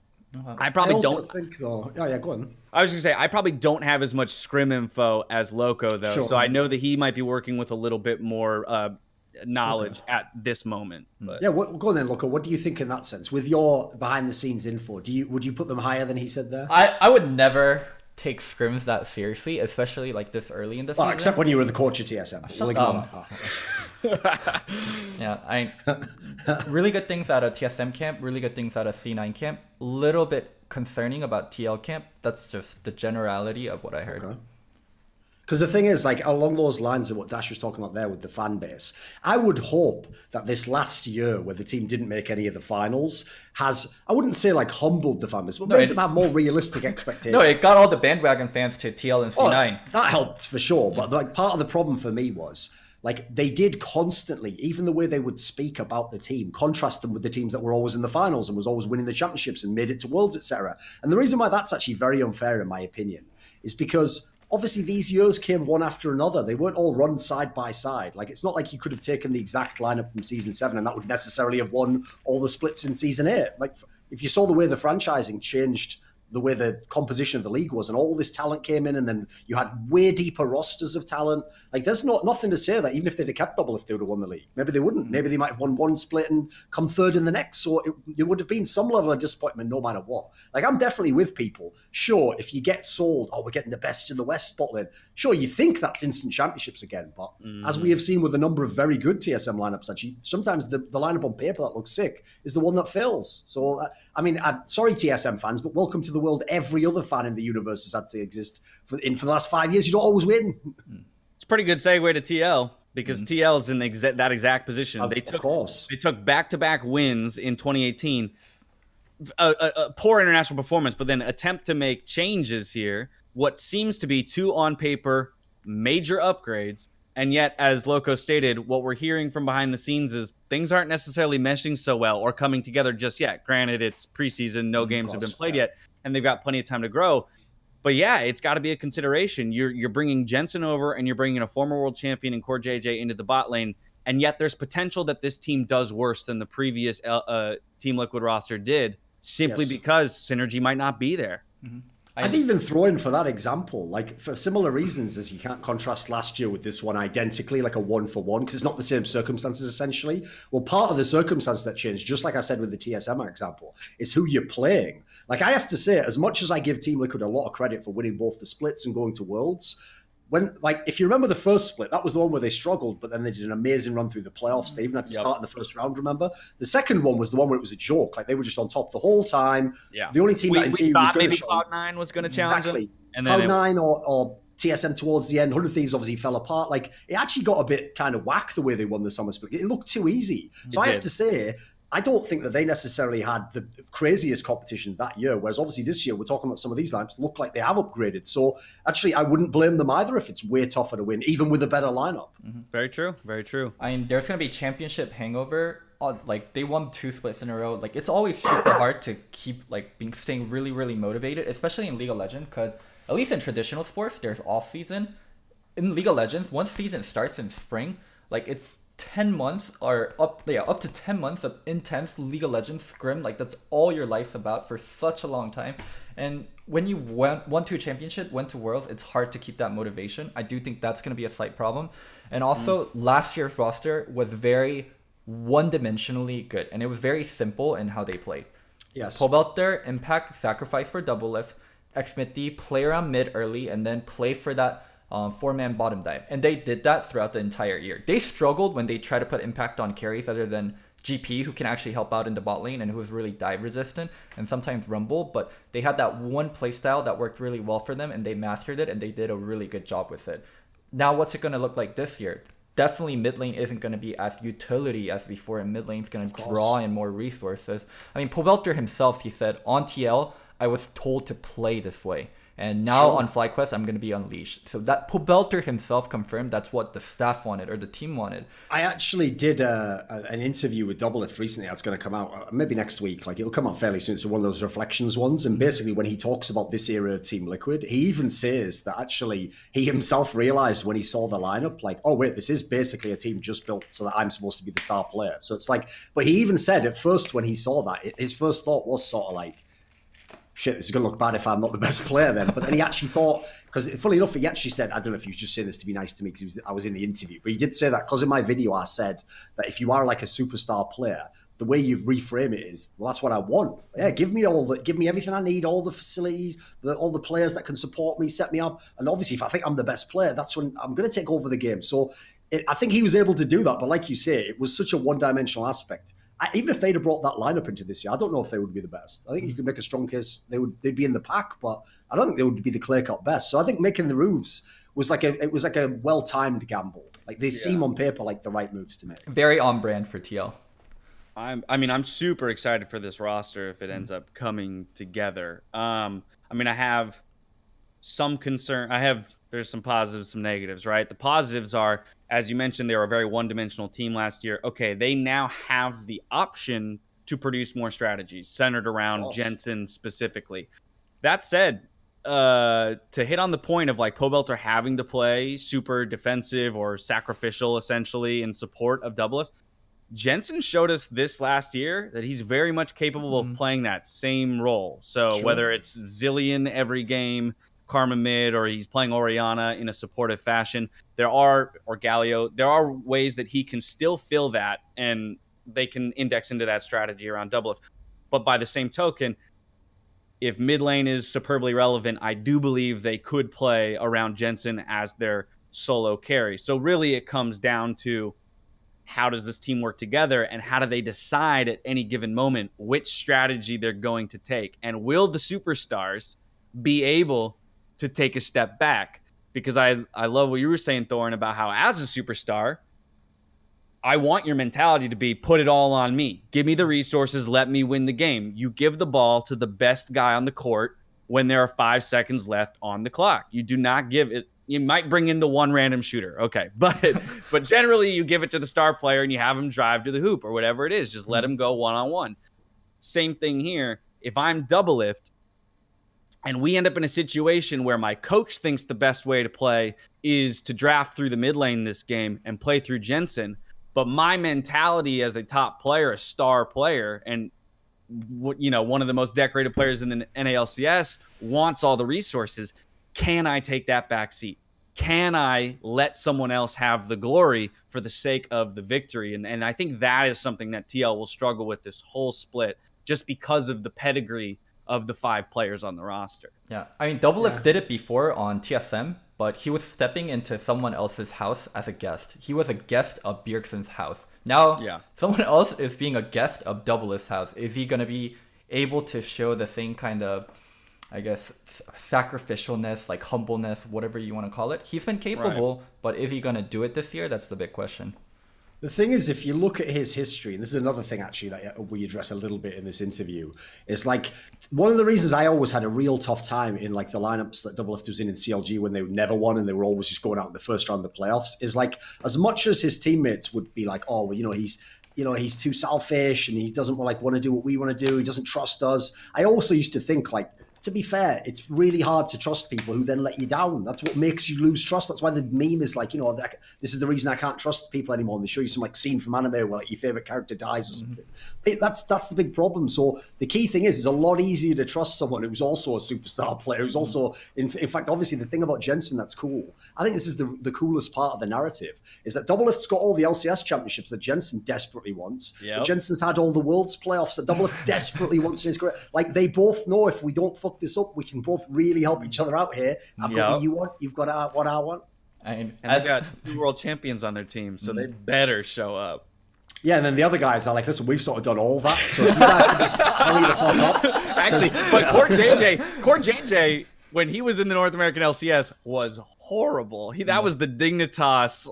I probably I also don't think though. Oh yeah, go on. I was gonna say I probably don't have as much scrim info as Loco though, sure. So I know that he might be working with a little bit more knowledge okay. at this moment. But. Yeah, go on then, Loco. What do you think in that sense with your behind-the-scenes info? Would you put them higher than he said there? I would never take scrims that seriously, especially like this early in the season. Except when you were the coach at TSM. Shut up. Yeah, really good things out of TSM camp. Really good things out of C9 camp. Little bit concerning about TL camp. That's just the generality of what I heard. Okay. Because the thing is, like, along those lines of what Dash was talking about there with the fan base, I would hope that this last year where the team didn't make any of the finals has, I wouldn't say, like, humbled the fan base, but made them have more realistic expectations. No, it got all the bandwagon fans to TL and C9. Oh, that helped for sure. But, like, part of the problem for me was, like, they did constantly, even the way they would speak about the team, contrast them with the teams that were always in the finals and was always winning the championships and made it to Worlds, etc. And the reason why that's actually very unfair, in my opinion, is because obviously these years came one after another. They weren't all run side by side. Like, it's not like you could have taken the exact lineup from season 7 and that would necessarily have won all the splits in season 8. Like, if you saw the way the franchising changed, the way the composition of the league was, and all this talent came in, and then you had way deeper rosters of talent. Like, there's nothing to say that even if they'd have kept double, if they would have won the league, maybe they wouldn't. Maybe they might have won one split and come third in the next. So it would have been some level of disappointment no matter what. Like, I'm definitely with people. Sure, if you get sold, oh, we're getting the best in the West spotlight. Sure, you think that's instant championships again. But as we have seen with a number of very good TSM lineups, actually, sometimes the lineup on paper that looks sick is the one that fails. So, I mean, I'm sorry, TSM fans, but welcome to the world every other fan in the universe has had to exist for the last 5 years. You don't always win. It's a pretty good segue to TL, because TL's in that exact position. They took back-to-back wins in 2018, a poor international performance, but then attempt to make changes here, what seems to be two on paper major upgrades, and yet, as Loco stated, what we're hearing from behind the scenes is things aren't necessarily meshing so well or coming together just yet. Granted, it's preseason, no games have been played yet, and they've got plenty of time to grow. But yeah, it's got to be a consideration. You're bringing Jensen over, and you're bringing a former world champion and Core JJ into the bot lane, and yet there's potential that this team does worse than the previous Team Liquid roster did, simply because synergy might not be there. Mm-hmm. I'd even throw in for that example, like, for similar reasons as you can't contrast last year with this one identically, like a one-for-one, because it's not the same circumstances, essentially. Well, part of the circumstance that changed, just like I said with the TSM example, is who you're playing. Like, I have to say, as much as I give Team Liquid a lot of credit for winning both the splits and going to Worlds, when, like, if you remember the first split, that was the one where they struggled, but then they did an amazing run through the playoffs. They even had to start in the first round, remember? The second one was the one where it was a joke. Like, they were just on top the whole time. Yeah. The only team that in theory was going to challenge. Cloud 9 was going to challenge them. And then Cloud 9 or TSM towards the end. 100 Thieves obviously fell apart. Like, it actually got a bit kind of whack the way they won the summer split. It looked too easy. So I have to say, I don't think that they necessarily had the craziest competition that year, whereas obviously this year we're talking about some of these lamps look like they have upgraded. So actually, I wouldn't blame them either if it's way tougher to win, even with a better lineup. Mm-hmm. Very true. Very true. I mean, there's going to be championship hangover. Like, they won 2 splits in a row. Like, it's always super hard to keep, like, staying really, really motivated, especially in League of Legends, because at least in traditional sports, there's off-season. In League of Legends, once season starts in spring, like, it's 10 months or up to 10 months of intense League of Legends scrim. Like, that's all your life's about for such a long time. And when you won to a championship, went to Worlds, it's hard to keep that motivation. I do think that's going to be a slight problem. And also, last year's roster was very one-dimensionally good, and it was very simple in how they played. Yes. Pobelter, Impact, sacrifice for double lift, Xmithdi, play around mid early, and then play for that four-man bottom dive. And they did that throughout the entire year. They struggled when they tried to put impact on carries other than GP, who can actually help out in the bot lane and who's really dive resistant, and sometimes Rumble, but they had that one playstyle that worked really well for them, and they mastered it, and they did a really good job with it. Now, what's it going to look like this year? Definitely mid lane isn't going to be as utility as before, and mid lane's going to draw in more resources. I mean, Pobelter himself, he said, on TL, I was told to play this way. And now on FlyQuest, I'm going to be unleashed. So that Pobelter himself confirmed that's what the staff wanted or the team wanted. I actually did an interview with Doublelift recently. That's going to come out maybe next week. Like, it'll come out fairly soon. It's one of those reflections ones. And basically, when he talks about this era of Team Liquid, he even says that actually he himself realized when he saw the lineup, like, oh, wait, this is basically a team just built so that I'm supposed to be the star player. So it's like, but he even said at first when he saw that, his first thought was sort of like, shit, this is going to look bad if I'm not the best player then. But then he actually thought, because funnily enough, he actually said, I don't know if he was just saying this to be nice to me because I was in the interview, but he did say that because in my video I said that if you are like a superstar player, the way you reframe it is, well, that's what I want. Yeah, give me everything I need, all the facilities, all the players that can support me, set me up. And obviously, if I think I'm the best player, that's when I'm going to take over the game. So I think he was able to do that. But like you say, it was such a one-dimensional aspect. Even if they'd have brought that lineup into this year, I don't know if they would be the best. I think you could make a strong case they'd be in the pack, but I don't think they would be the clear-cut best. So I think making the moves was like a well-timed gamble. Like they seem on paper like the right moves to make. Very on brand for TL. I mean I'm super excited for this roster if it ends up coming together. I mean, I have some concern. There's some positives, some negatives, right? The positives are, as you mentioned, they were a very one-dimensional team last year. Okay, they now have the option to produce more strategies centered around Jensen specifically. That said, to hit on the point of like Pobelter having to play super defensive or sacrificial essentially in support of Doublelift, Jensen showed us this last year that he's very much capable of playing that same role. So whether it's Zillion every game, Karma mid, or he's playing Orianna in a supportive fashion, there are ways that he can still fill that, and they can index into that strategy around Doublelift. But by the same token, if mid lane is superbly relevant, I do believe they could play around Jensen as their solo carry. So really it comes down to, how does this team work together, and how do they decide at any given moment which strategy they're going to take? And will the superstars be able to take a step back? Because I love what you were saying, Thorin, about how as a superstar, I want your mentality to be put it all on me. Give me the resources. Let me win the game. You give the ball to the best guy on the court when there are 5 seconds left on the clock. You do not give it. You might bring in the one random shooter. Okay. But generally you give it to the star player and you have him drive to the hoop or whatever it is. Just let him go one-on-one. Same thing here. If I'm Doublelift, and we end up in a situation where my coach thinks the best way to play is to draft through the mid lane this game and play through Jensen, but my mentality as a top player, a star player, and you know, one of the most decorated players in the NALCS wants all the resources, can I take that back seat? Can I let someone else have the glory for the sake of the victory? And I think that is something that TL will struggle with this whole split, just because of the pedigree of the 5 players on the roster. Yeah, I mean, Doublelift did it before on TSM, but he was stepping into someone else's house as a guest. He was a guest of Bjergsen's house. Now, someone else is being a guest of Doublelift's house. Is he going to be able to show the same kind of, I guess, sacrificialness, like humbleness, whatever you want to call it? He's been capable, but is he going to do it this year? That's the big question. The thing is, if you look at his history, and this is another thing actually that we address a little bit in this interview, it's like one of the reasons I always had a real tough time in like the lineups that Double Lift was in CLG when they never won and they were always just going out in the first round of the playoffs, is like as much as his teammates would be like, oh, well, he's too selfish and he doesn't want to do what we want to do, he doesn't trust us. I also used to think like, to be fair, it's really hard to trust people who then let you down. That's what makes you lose trust. That's why the meme is like, this is the reason I can't trust people anymore. And they show you some like scene from anime where like your favorite character dies or something. That's the big problem. So the key thing is it's a lot easier to trust someone who's also a superstar player, who's also, in fact, obviously the thing about Jensen that's cool. I think this is the coolest part of the narrative is that Double Lift's got all the LCS championships that Jensen desperately wants. Yep. But Jensen's had all the world's playoffs that Double Lift desperately wants in his career. Like they both know if we don't fuck this up, we can both really help each other out here. I've got what you want, you've got what I want. I've got two world champions on their team, so they better show up. Yeah, and then the other guys are like, listen, we've sort of done all that, so if you guys can just hurry the fuck up. Actually, but Core JJ, when he was in the North American LCS, was horrible. That was the Dignitas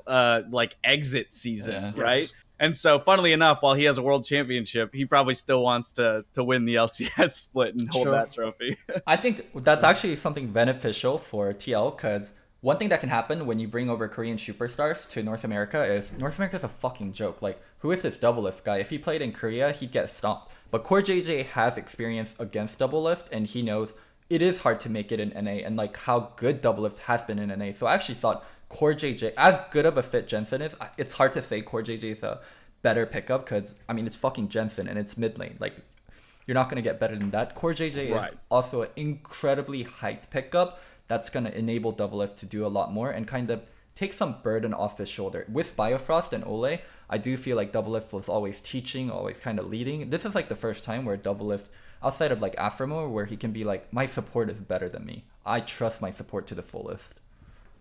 like exit season, right? Yes. And so, funnily enough, while he has a world championship, he probably still wants to win the LCS split and hold that trophy. I think that's actually something beneficial for TL, because one thing that can happen when you bring over Korean superstars to North America is North America is a fucking joke. Like, who is this Double Lift guy? If he played in Korea, he'd get stomped. But Core JJ has experience against Double Lift, and he knows it is hard to make it in NA, and like how good Double Lift has been in NA. So I actually thought Core JJ, as good of a fit Jensen is, it's hard to say Core JJ is a better pickup because, I mean, it's fucking Jensen and it's mid lane. Like, you're not going to get better than that. Core JJ is also an incredibly hyped pickup that's going to enable Double Lift to do a lot more and kind of take some burden off his shoulder. With Biofrost and Ole, I do feel like Double Lift was always teaching, always kind of leading. This is like the first time where Double Lift, outside of like Afremo, where he can be like, my support is better than me. I trust my support to the fullest.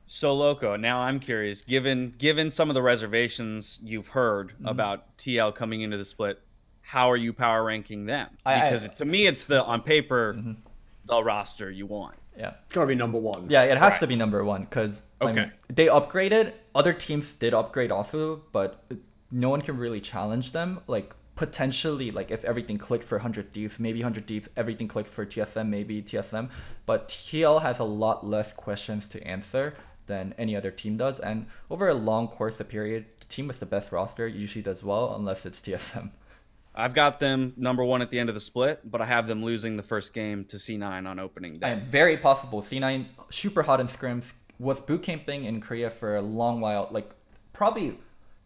So Loco, now I'm curious, given some of the reservations you've heard about TL coming into the split, how are you power ranking them? Because to me, it's on paper, the roster you want. Yeah. It's gotta be number one. Yeah, it has to be number one because I mean, they upgraded. Other teams did upgrade also, but no one can really challenge them. Like potentially, like if everything clicked for 100 Thieves, maybe 100 Thieves, everything clicked for TSM, maybe TSM. But TL has a lot less questions to answer than any other team does, and over a long course of period, the team with the best roster usually does well, unless it's TSM. I've got them number one at the end of the split, but I have them losing the first game to C9 on opening day. Very possible. C9 super hot in scrims, was bootcamping in Korea for a long while. Like probably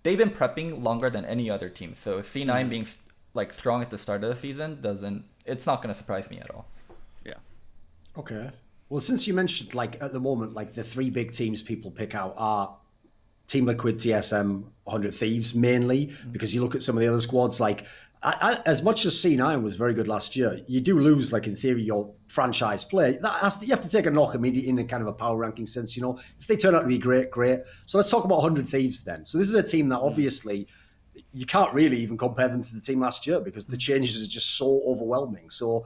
they've been prepping longer than any other team. So C9 being like strong at the start of the season it's not going to surprise me at all. Yeah. Okay. Well, since you mentioned, like, at the moment, like, the three big teams people pick out are Team Liquid, TSM, 100 Thieves, mainly, because you look at some of the other squads, like, as much as C9 was very good last year, you do lose, like, in theory, your franchise player. You have to take a knock immediately in a kind of a power ranking sense, you know. If they turn out to be great, great. So let's talk about 100 Thieves then. So this is a team that obviously you can't really even compare them to the team last year because the changes are just so overwhelming. So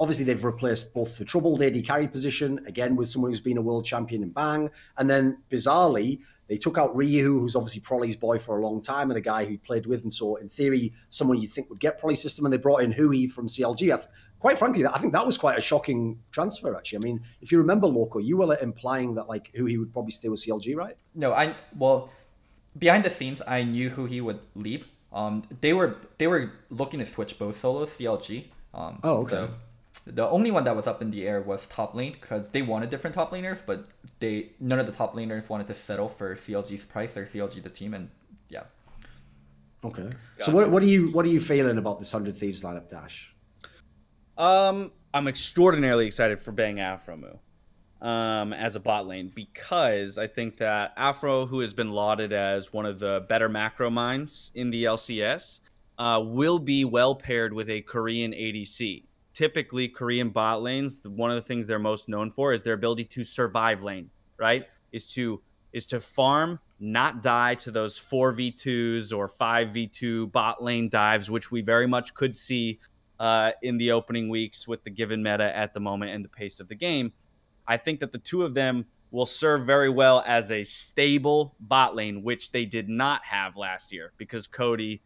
obviously, they've replaced both the troubled AD carry position, again, with someone who's been a world champion in Bang. And then, bizarrely, they took out Ryu, who's obviously Prolly's boy for a long time, and a guy who played with. And so, in theory, someone you think would get Prolly's system, and they brought in Huni from CLG. Quite frankly, I think that was quite a shocking transfer, actually. I mean, if you remember, Loco, you were implying that, like, Huni would probably stay with CLG, right? No, well, behind the scenes, I knew Huni would leave. They were looking to switch both solo CLG. So the only one that was up in the air was top lane because they wanted different top laners, but none of the top laners wanted to settle for CLG's price or CLG the team, and yeah. Okay. So what are you feeling about this 100 Thieves lineup, Dash? I'm extraordinarily excited for Bang Afremu as a bot lane because I think that Afro, who has been lauded as one of the better macro minds in the LCS, will be well paired with a Korean ADC. Typically, Korean bot lanes, one of the things they're most known for is their ability to survive lane, right? Is to farm, not die to those 4v2s or 5v2 bot lane dives, which we very much could see in the opening weeks with the given meta at the moment and the pace of the game. I think that the two of them will serve very well as a stable bot lane, which they did not have last year because Cody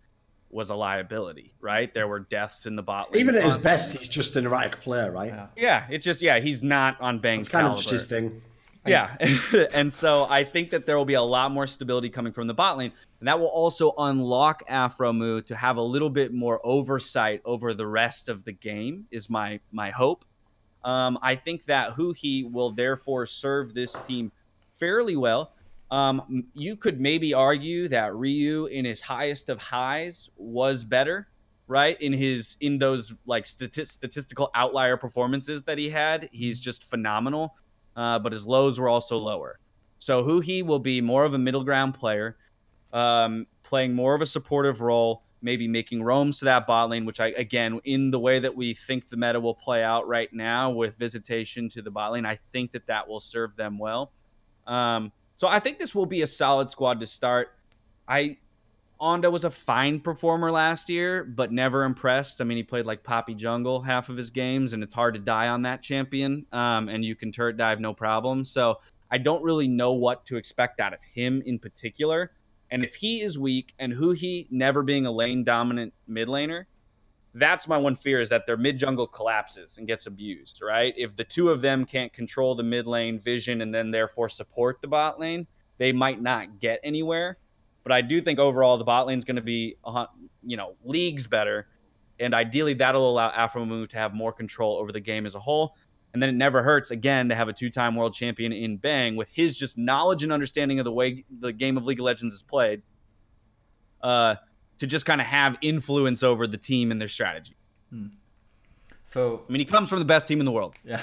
was a liability, right? There were deaths in the bot lane. Even at his best, he's just an erratic player, right? Yeah, it's just, he's not on bang. It's kind of just his thing. Yeah, and so I think that there will be a lot more stability coming from the bot lane, and that will also unlock Afremu to have a little bit more oversight over the rest of the game, is my hope. I think that Huhi will therefore serve this team fairly well. You could maybe argue that Ryu in his highest of highs was better, right? In those like statistical outlier performances that he had, he's just phenomenal. But his lows were also lower. So Huhi will be more of a middle ground player, playing more of a supportive role, maybe making roams to that bot lane, which again, in the way that we think the meta will play out right now with visitation to the bot lane, I think that that will serve them well. So I think this will be a solid squad to start. Onda was a fine performer last year, but never impressed. I mean, he played like Poppy Jungle half of his games, and it's hard to die on that champion, and you can turret dive no problem. So I don't really know what to expect out of him in particular. And if he is weak and Huhi never being a lane-dominant mid laner, that's my one fear, is that their mid-jungle collapses and gets abused, right? If the two of them can't control the mid lane vision and then therefore support the bot lane, they might not get anywhere. But I do think overall the bot lane is going to be, leagues better. And ideally, that'll allow Afremu to have more control over the game as a whole. And then it never hurts, again, to have a two-time world champion in Bang with his just knowledge and understanding of the way the game of League of Legends is played, to just kind of have influence over the team and their strategy. Hmm. So, I mean, he comes from the best team in the world. Yeah.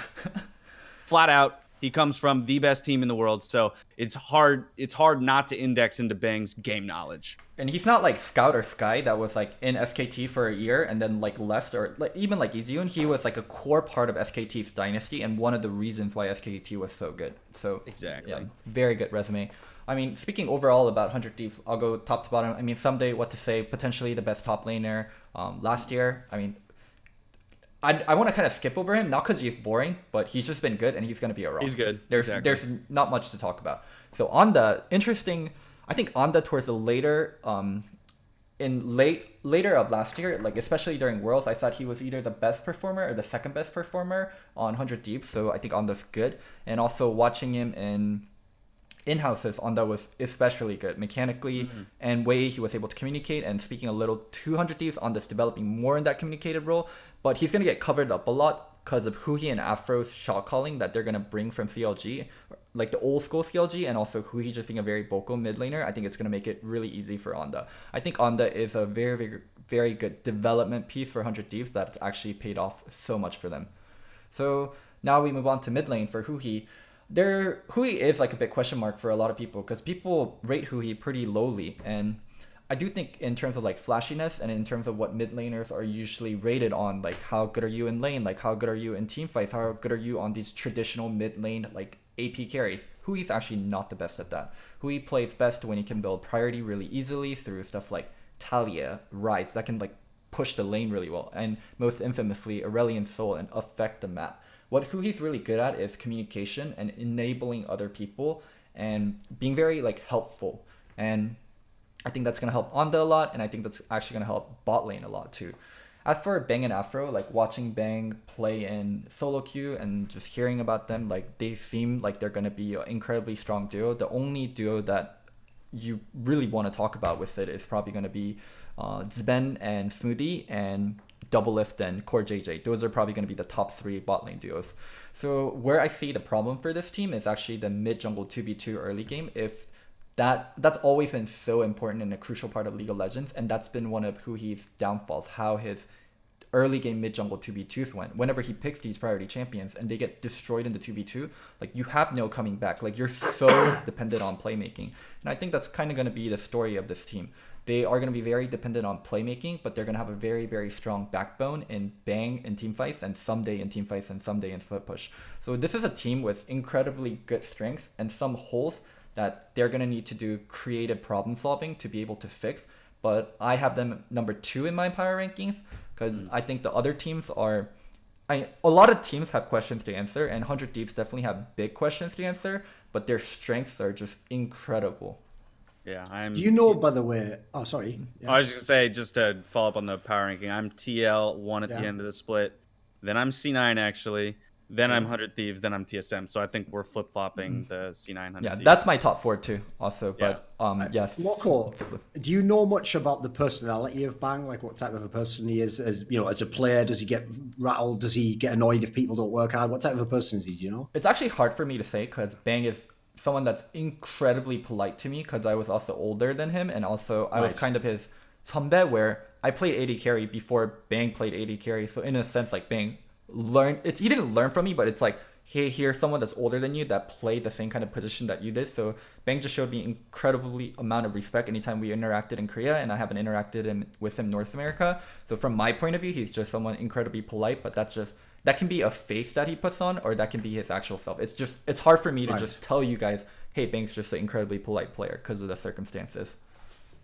Flat out. He comes from the best team in the world, so it's hard not to index into Bang's game knowledge. And he's not like Scout or Sky that was like in SKT for a year and then like left, or like, even like Izune, he was like a core part of SKT's dynasty and one of the reasons why SKT was so good. So exactly, yeah, very good resume. I mean, speaking overall about 100 Thieves, I'll go top to bottom. I mean, someday what to say, potentially the best top laner last year. I mean, I want to kind of skip over him, not because he's boring, but he's just been good and he's going to be around. He's good. There's not much to talk about. So Onda, interesting. I think Onda towards the later, later of last year, like especially during Worlds, I thought he was either the best performer or the second best performer on 100 Deep. So I think Onda's good. And also watching him in-houses, Onda was especially good mechanically, and way he was able to communicate. And speaking a little 200 Thieves, Onda's developing more in that communicative role, but he's going to get covered up a lot because of Huhi and Afro's shot calling that they're going to bring from CLG, like the old school CLG, and also Huhi just being a very vocal mid laner. I think it's going to make it really easy for Onda. I think Onda is a very, very, very good development piece for 100 Thieves that's actually paid off so much for them. So now we move on to mid lane for Huhi. Huhi is like a big question mark for a lot of people because people rate Huhi pretty lowly, and I do think in terms of like flashiness and in terms of what mid laners are usually rated on, like how good are you in lane, like how good are you in team fights, how good are you on these traditional mid lane like AP carries, Hui's actually not the best at that. Huhi plays best when he can build priority really easily through stuff like Talia, Rides that can like push the lane really well, and most infamously Aurelion Sol, and affect the map. What Huhi's really good at is communication and enabling other people and being very like helpful. And I think that's going to help Onda a lot, and I think that's actually going to help bot lane a lot too. As for Bang and Afro, like watching Bang play in solo queue and just hearing about them, like they seem like they're going to be an incredibly strong duo. The only duo that you really want to talk about with it is probably going to be Zben and Smoothie, and Double Lift and Core JJ. Those are probably going to be the top three bot lane duos. So where I see the problem for this team is actually the mid jungle 2v2 early game. If that's always been so important and a crucial part of League of Legends, and that's been one of Huhi's downfalls, how his early game mid jungle 2v2s went. Whenever he picks these priority champions and they get destroyed in the 2v2, like you have no coming back. Like you're so dependent on playmaking. And I think that's kind of going to be the story of this team. They are going to be very dependent on playmaking, but they're going to have a very, very strong backbone in Bang and teamfights, and someday in teamfights, and someday in split push. So this is a team with incredibly good strengths and some holes that they're going to need to do creative problem solving to be able to fix. But I have them number 2 in my power rankings because I think the other teams are a lot of teams have questions to answer, and 100 Deeps definitely have big questions to answer, but their strengths are just incredible. Yeah, I'm... Do you know, by the way... Oh, sorry. Yeah. I was going to say, just to follow up on the power ranking, I'm TL1 at the end of the split. Then I'm C9, actually. Then I'm 100 Thieves. Then I'm TSM. So I think we're flip-flopping the C900. Yeah, Thieves. That's my top four, too, also. But, yes. Local, do you know much about the personality of Bang? Like, what type of a person he is? As you know, as a player, does he get rattled? Does he get annoyed if people don't work hard? What type of a person is he, do you know? It's actually hard for me to say, because Bang is... someone that's incredibly polite to me, because I was also older than him, and also I was kind of his 선배, where I played AD carry before Bang played AD carry. So in a sense, like, Bang learned, he didn't learn from me, but it's like, hey, here's someone that's older than you that played the same kind of position that you did. So Bang just showed me incredibly amount of respect anytime we interacted in Korea, and I haven't interacted with him in North America. So from my point of view, he's just someone incredibly polite, but that's just... that can be a face that he puts on, or that can be his actual self. It's just, it's hard for me to just tell you guys, hey, Bang's just an incredibly polite player because of the circumstances.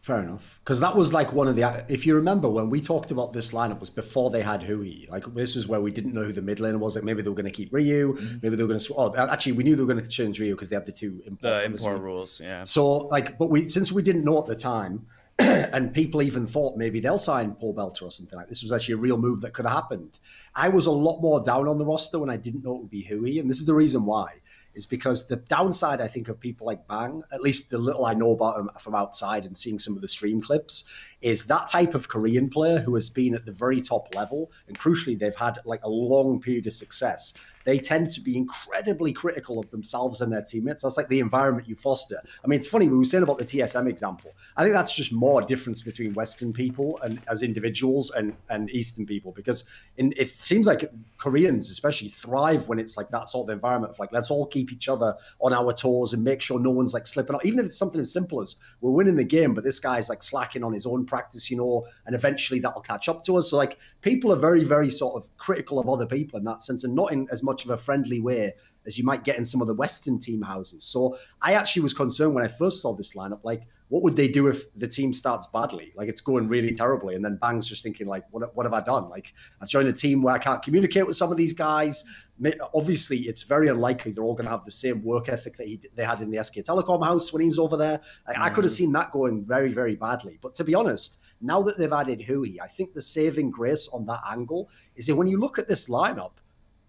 Fair enough. Because that was like one of the, if you remember when we talked about this lineup, was before they had Hui. Like, this is where we didn't know who the mid laner was. Like, maybe they were going to keep Ryu. Maybe they were going to, actually, we knew they were going to change Ryu because they had the two import rules. Yeah. So like, but we, since we didn't know at the time, and people even thought maybe they'll sign Pobelter or something like this. This was actually a real move that could have happened. I was a lot more down on the roster when I didn't know it would be Hui, and this is the reason why. Is because the downside, I think, of people like Bang, at least the little I know about him from outside and seeing some of the stream clips, is that type of Korean player who has been at the very top level, and crucially, they've had like a long period of success. They tend to be incredibly critical of themselves and their teammates. That's like the environment you foster. I mean, it's funny, we were saying about the TSM example. I think that's just more difference between Western people and as individuals and Eastern people, because it seems like Koreans especially thrive when it's like that sort of environment of like, let's all keep each other on our toes and make sure no one's like slipping up, even if it's something as simple as we're winning the game but this guy's like slacking on his own practice, you know, and eventually that'll catch up to us. So like, people are very, very sort of critical of other people in that sense, and not in as much of a friendly way as you might get in some of the Western team houses. So I actually was concerned when I first saw this lineup, like, what would they do if the team starts badly? Like, it's going really terribly. And then Bang's just thinking, like, what have I done? Like, I've joined a team where I can't communicate with some of these guys. Obviously, it's very unlikely they're all going to have the same work ethic that they had in the SK Telecom house when he was over there. I could have seen that going very, very badly. But to be honest, now that they've added Hui, I think the saving grace on that angle is that when you look at this lineup,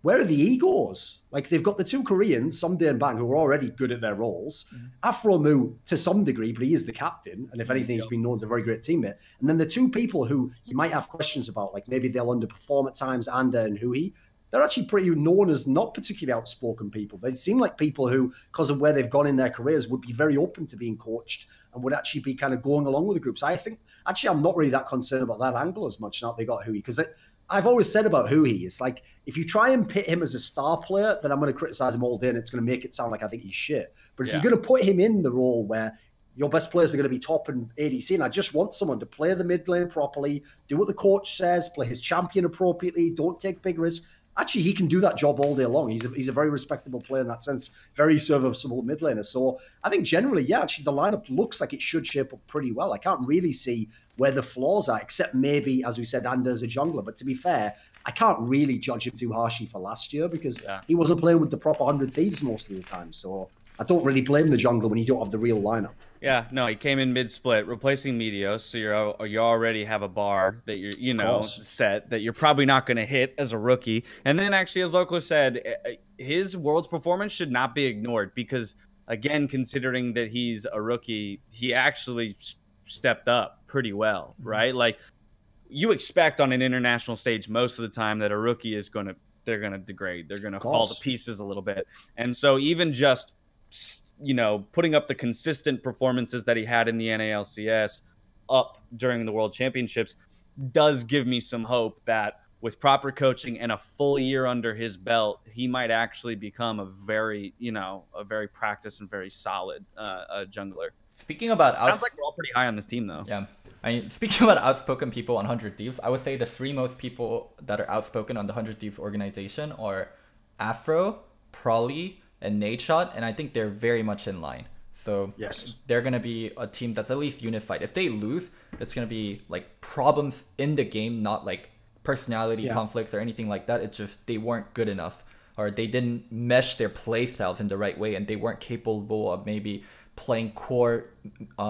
where are the egos? Like, they've got the two Koreans, Sumdae and Bang, who are already good at their roles. Afro Mu, to some degree, but he is the captain. And if anything, he's been known as a very great teammate. And then the two people who you might have questions about, like maybe they'll underperform at times, Anda and Hui, they're actually pretty known as not particularly outspoken people. They seem like people who, because of where they've gone in their careers, would be very open to being coached and would actually be kind of going along with the group. So I think, actually, I'm not really that concerned about that angle as much now that they got Hui, because I've always said about who he is, like, if you try and pit him as a star player, then I'm going to criticize him all day and it's going to make it sound like I think he's shit. But if you're going to put him in the role where your best players are going to be top and ADC, and I just want someone to play the mid lane properly, do what the coach says, play his champion appropriately, don't take big risks. Actually, he can do that job all day long. He's a very respectable player in that sense, very serviceable mid laner. So I think generally, yeah, actually the lineup looks like it should shape up pretty well. I can't really see where the flaws are, except maybe, as we said, Anders a jungler. But to be fair, I can't really judge him too harshly for last year because he wasn't playing with the proper 100 Thieves most of the time. So I don't really blame the jungler when you don't have the real lineup. Yeah, no, he came in mid-split, replacing Meteos, so you already have a bar that you're, you know, set that you're probably not going to hit as a rookie. And then actually, as Lokla said, his Worlds performance should not be ignored because, again, considering that he's a rookie, he actually stepped up pretty well, right? Like, you expect on an international stage most of the time that a rookie is going to, they're going to degrade, they're going to fall to pieces a little bit. And so even just, you know, putting up the consistent performances that he had in the NALCS up during the World Championships does give me some hope that with proper coaching and a full year under his belt, he might actually become a very, you know, a very practiced and very solid jungler. Speaking about... Sounds like we're all pretty high on this team, though. Yeah. I mean, speaking about outspoken people on 100 Thieves, I would say the three most people that are outspoken on the 100 Thieves organization are Afro, Prolly, and Nadeshot, and I think they're very much in line. So they're going to be a team that's at least unified. If they lose, it's going to be like problems in the game, not like personality conflicts or anything like that. It's just they weren't good enough, or they didn't mesh their playstyles in the right way, and they weren't capable of maybe playing core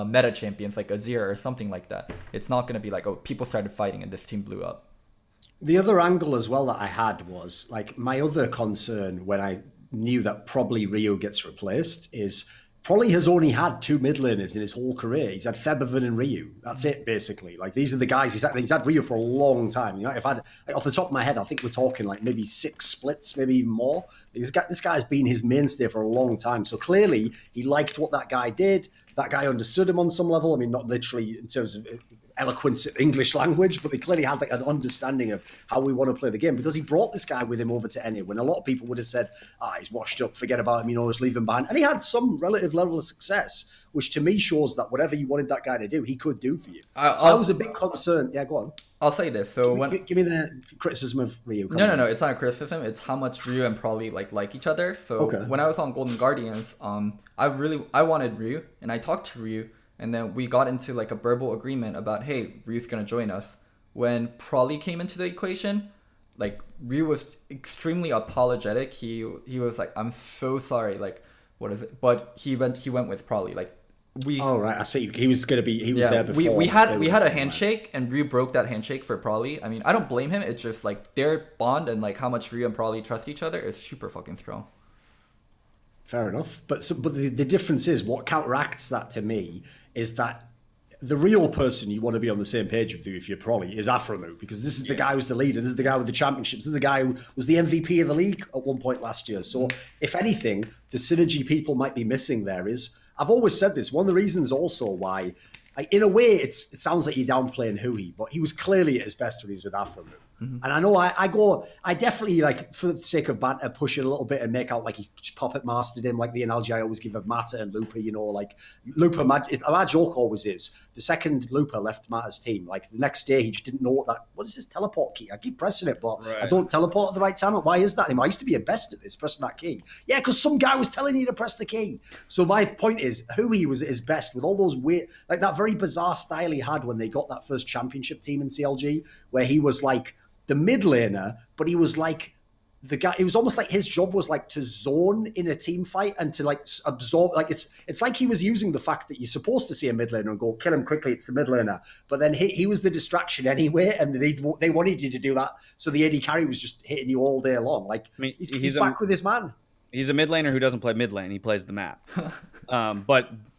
meta champions like Azir or something like that. It's not going to be like, oh, people started fighting and this team blew up. The other angle as well that I had was, like, my other concern when I knew that probably Rio gets replaced is Prolly has only had 2 mid laners in his whole career. He's had Febbervin and Ryu. That's it, basically. Like, these are the guys he's had Ryu for a long time. You know, if I'd, like, off the top of my head, I think we're talking like maybe 6 splits, maybe even more. This guy's been his mainstay for a long time. So clearly, he liked what that guy did. That guy understood him on some level. I mean, not literally in terms of eloquent English language, but they clearly had like an understanding of how we want to play the game, because he brought this guy with him over to NA when a lot of people would have said, he's washed up, forget about him, you know, just leave him behind. And he had some relative level of success, which to me shows that whatever you wanted that guy to do, he could do for you. So I was a bit concerned. Yeah, go on. I'll say this. So give me the criticism of Ryu. No, it's not a criticism. It's how much Ryu and Prolly like each other. So when I was on Golden Guardians, I wanted Ryu, and I talked to Ryu, and then we got into like a verbal agreement about, hey, Ryu's gonna join us. When Prolly came into the equation, like, Ryu was extremely apologetic. He was like, I'm so sorry. Like, what is it? But he went with Prolly. Like, I see. He was there before. We had a handshake, and Ryu broke that handshake for Prolly. I mean, I don't blame him. It's just like their bond and like how much Ryu and Prolly trust each other is super fucking strong. Fair enough, but the difference is, what counteracts that to me is that the real person you want to be on the same page with, you, if you're Prolly, is Afremu, because this is the guy who's the leader, this is the guy with the championships, this is the guy who was the MVP of the league at one point last year. So if anything, the synergy people might be missing there is, I've always said this, one of the reasons also why, like, in a way, it sounds like you're downplaying Huni, but he was clearly at his best when he was with Afremu. Mm-hmm. And I know I definitely, like, for the sake of banter, push it a little bit and make out like he puppet mastered him, like the analogy I always give of Mata and Looper, you know, like Looper, my joke always is, the second Looper left Mata's team, like the next day he just didn't know what is this teleport key? I keep pressing it, but I don't teleport at the right time. Why is that anymore? I used to be a best at this, pressing that key. Yeah, because some guy was telling you to press the key. So my point is, Huni was at his best with all those weird, like that very bizarre style he had when they got that first championship team in CLG, where he was like, the mid laner, but he was like the guy. It was almost like his job was like to zone in a team fight and to like absorb. Like it's like he was using the fact that you're supposed to see a mid laner and go kill him quickly. It's the mid laner, but then he was the distraction anyway, and they wanted you to do that. So the AD carry was just hitting you all day long. Like I mean, he's back with his man. He's a mid laner who doesn't play mid lane. He plays the map.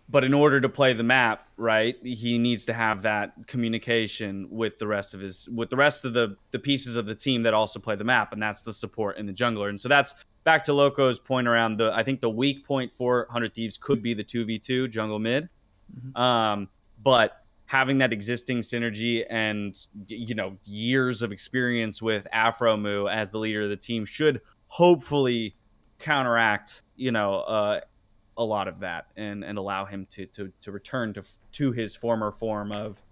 But in order to play the map, right, he needs to have that communication with the rest of the pieces of the team that also play the map, and that's the support and the jungler. And so that's back to Loco's point around I think the weak point for 100 Thieves could be the 2v2 jungle mid. Mm-hmm. But having that existing synergy and, you know, years of experience with Afremu as the leader of the team should hopefully counteract, you know, a lot of that and allow him to return to his former form of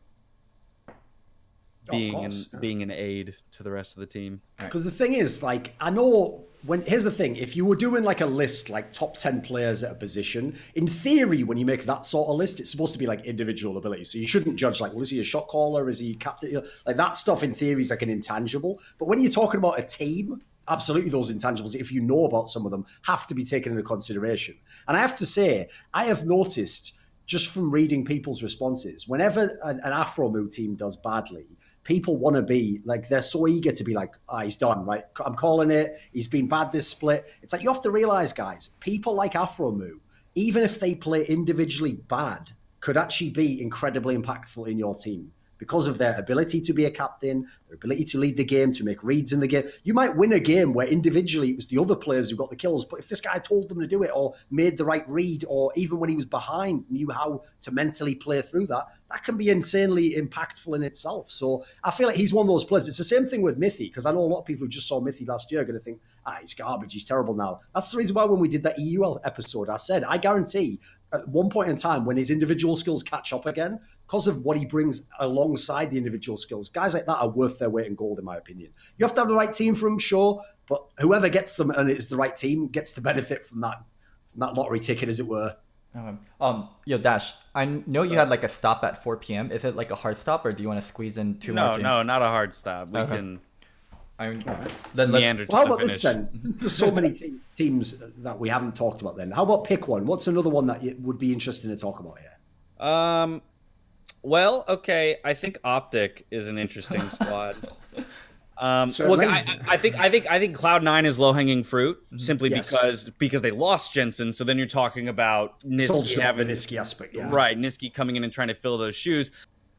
being an aid to the rest of the team. Because the thing is, like, I know here's the thing, if you were doing like a list, like top 10 players at a position, in theory, when you make that sort of list, it's supposed to be like individual ability. So you shouldn't judge like, well, is he a shot caller? Is he captain? You know, like that stuff in theory is like an intangible. But when you're talking about a team, absolutely, those intangibles, if you know about some of them, have to be taken into consideration. And I have to say, I have noticed just from reading people's responses, whenever an Afremu team does badly, people want to be like, they're so eager to be like, he's done, right? I'm calling it. He's been bad this split. It's like, you have to realize, guys, people like Afremu, even if they play individually bad, could actually be incredibly impactful in your team, because of their ability to be a captain, their ability to lead the game, to make reads in the game. You might win a game where individually it was the other players who got the kills, but if this guy told them to do it or made the right read, or even when he was behind, knew how to mentally play through that, that can be insanely impactful in itself. So I feel like he's one of those players. It's the same thing with Mythy, because I know a lot of people who just saw Mythy last year are going to think, he's garbage, he's terrible now. That's the reason why when we did that EUL episode, I said, I guarantee at one point in time when his individual skills catch up again, because of what he brings alongside the individual skills, guys like that are worth their weight in gold, in my opinion. You have to have the right team for him, sure, but whoever gets them and it's the right team gets to benefit from that lottery ticket, as it were. Yo, Dash, I know you had like a stop at 4 p.m. Is it like a hard stop, or do you want to squeeze in two more games? No, not a hard stop. We can I mean, then let's... Well, how about this then? Since there's so many teams that we haven't talked about, then how about pick one? What's another one that you would be interesting to talk about here? Well, okay, I think Optic is an interesting squad. Well, I think Cloud 9 is low-hanging fruit simply because they lost Jensen. So then you're talking about Nisky having Nisky aspect, right? Nisky coming in and trying to fill those shoes.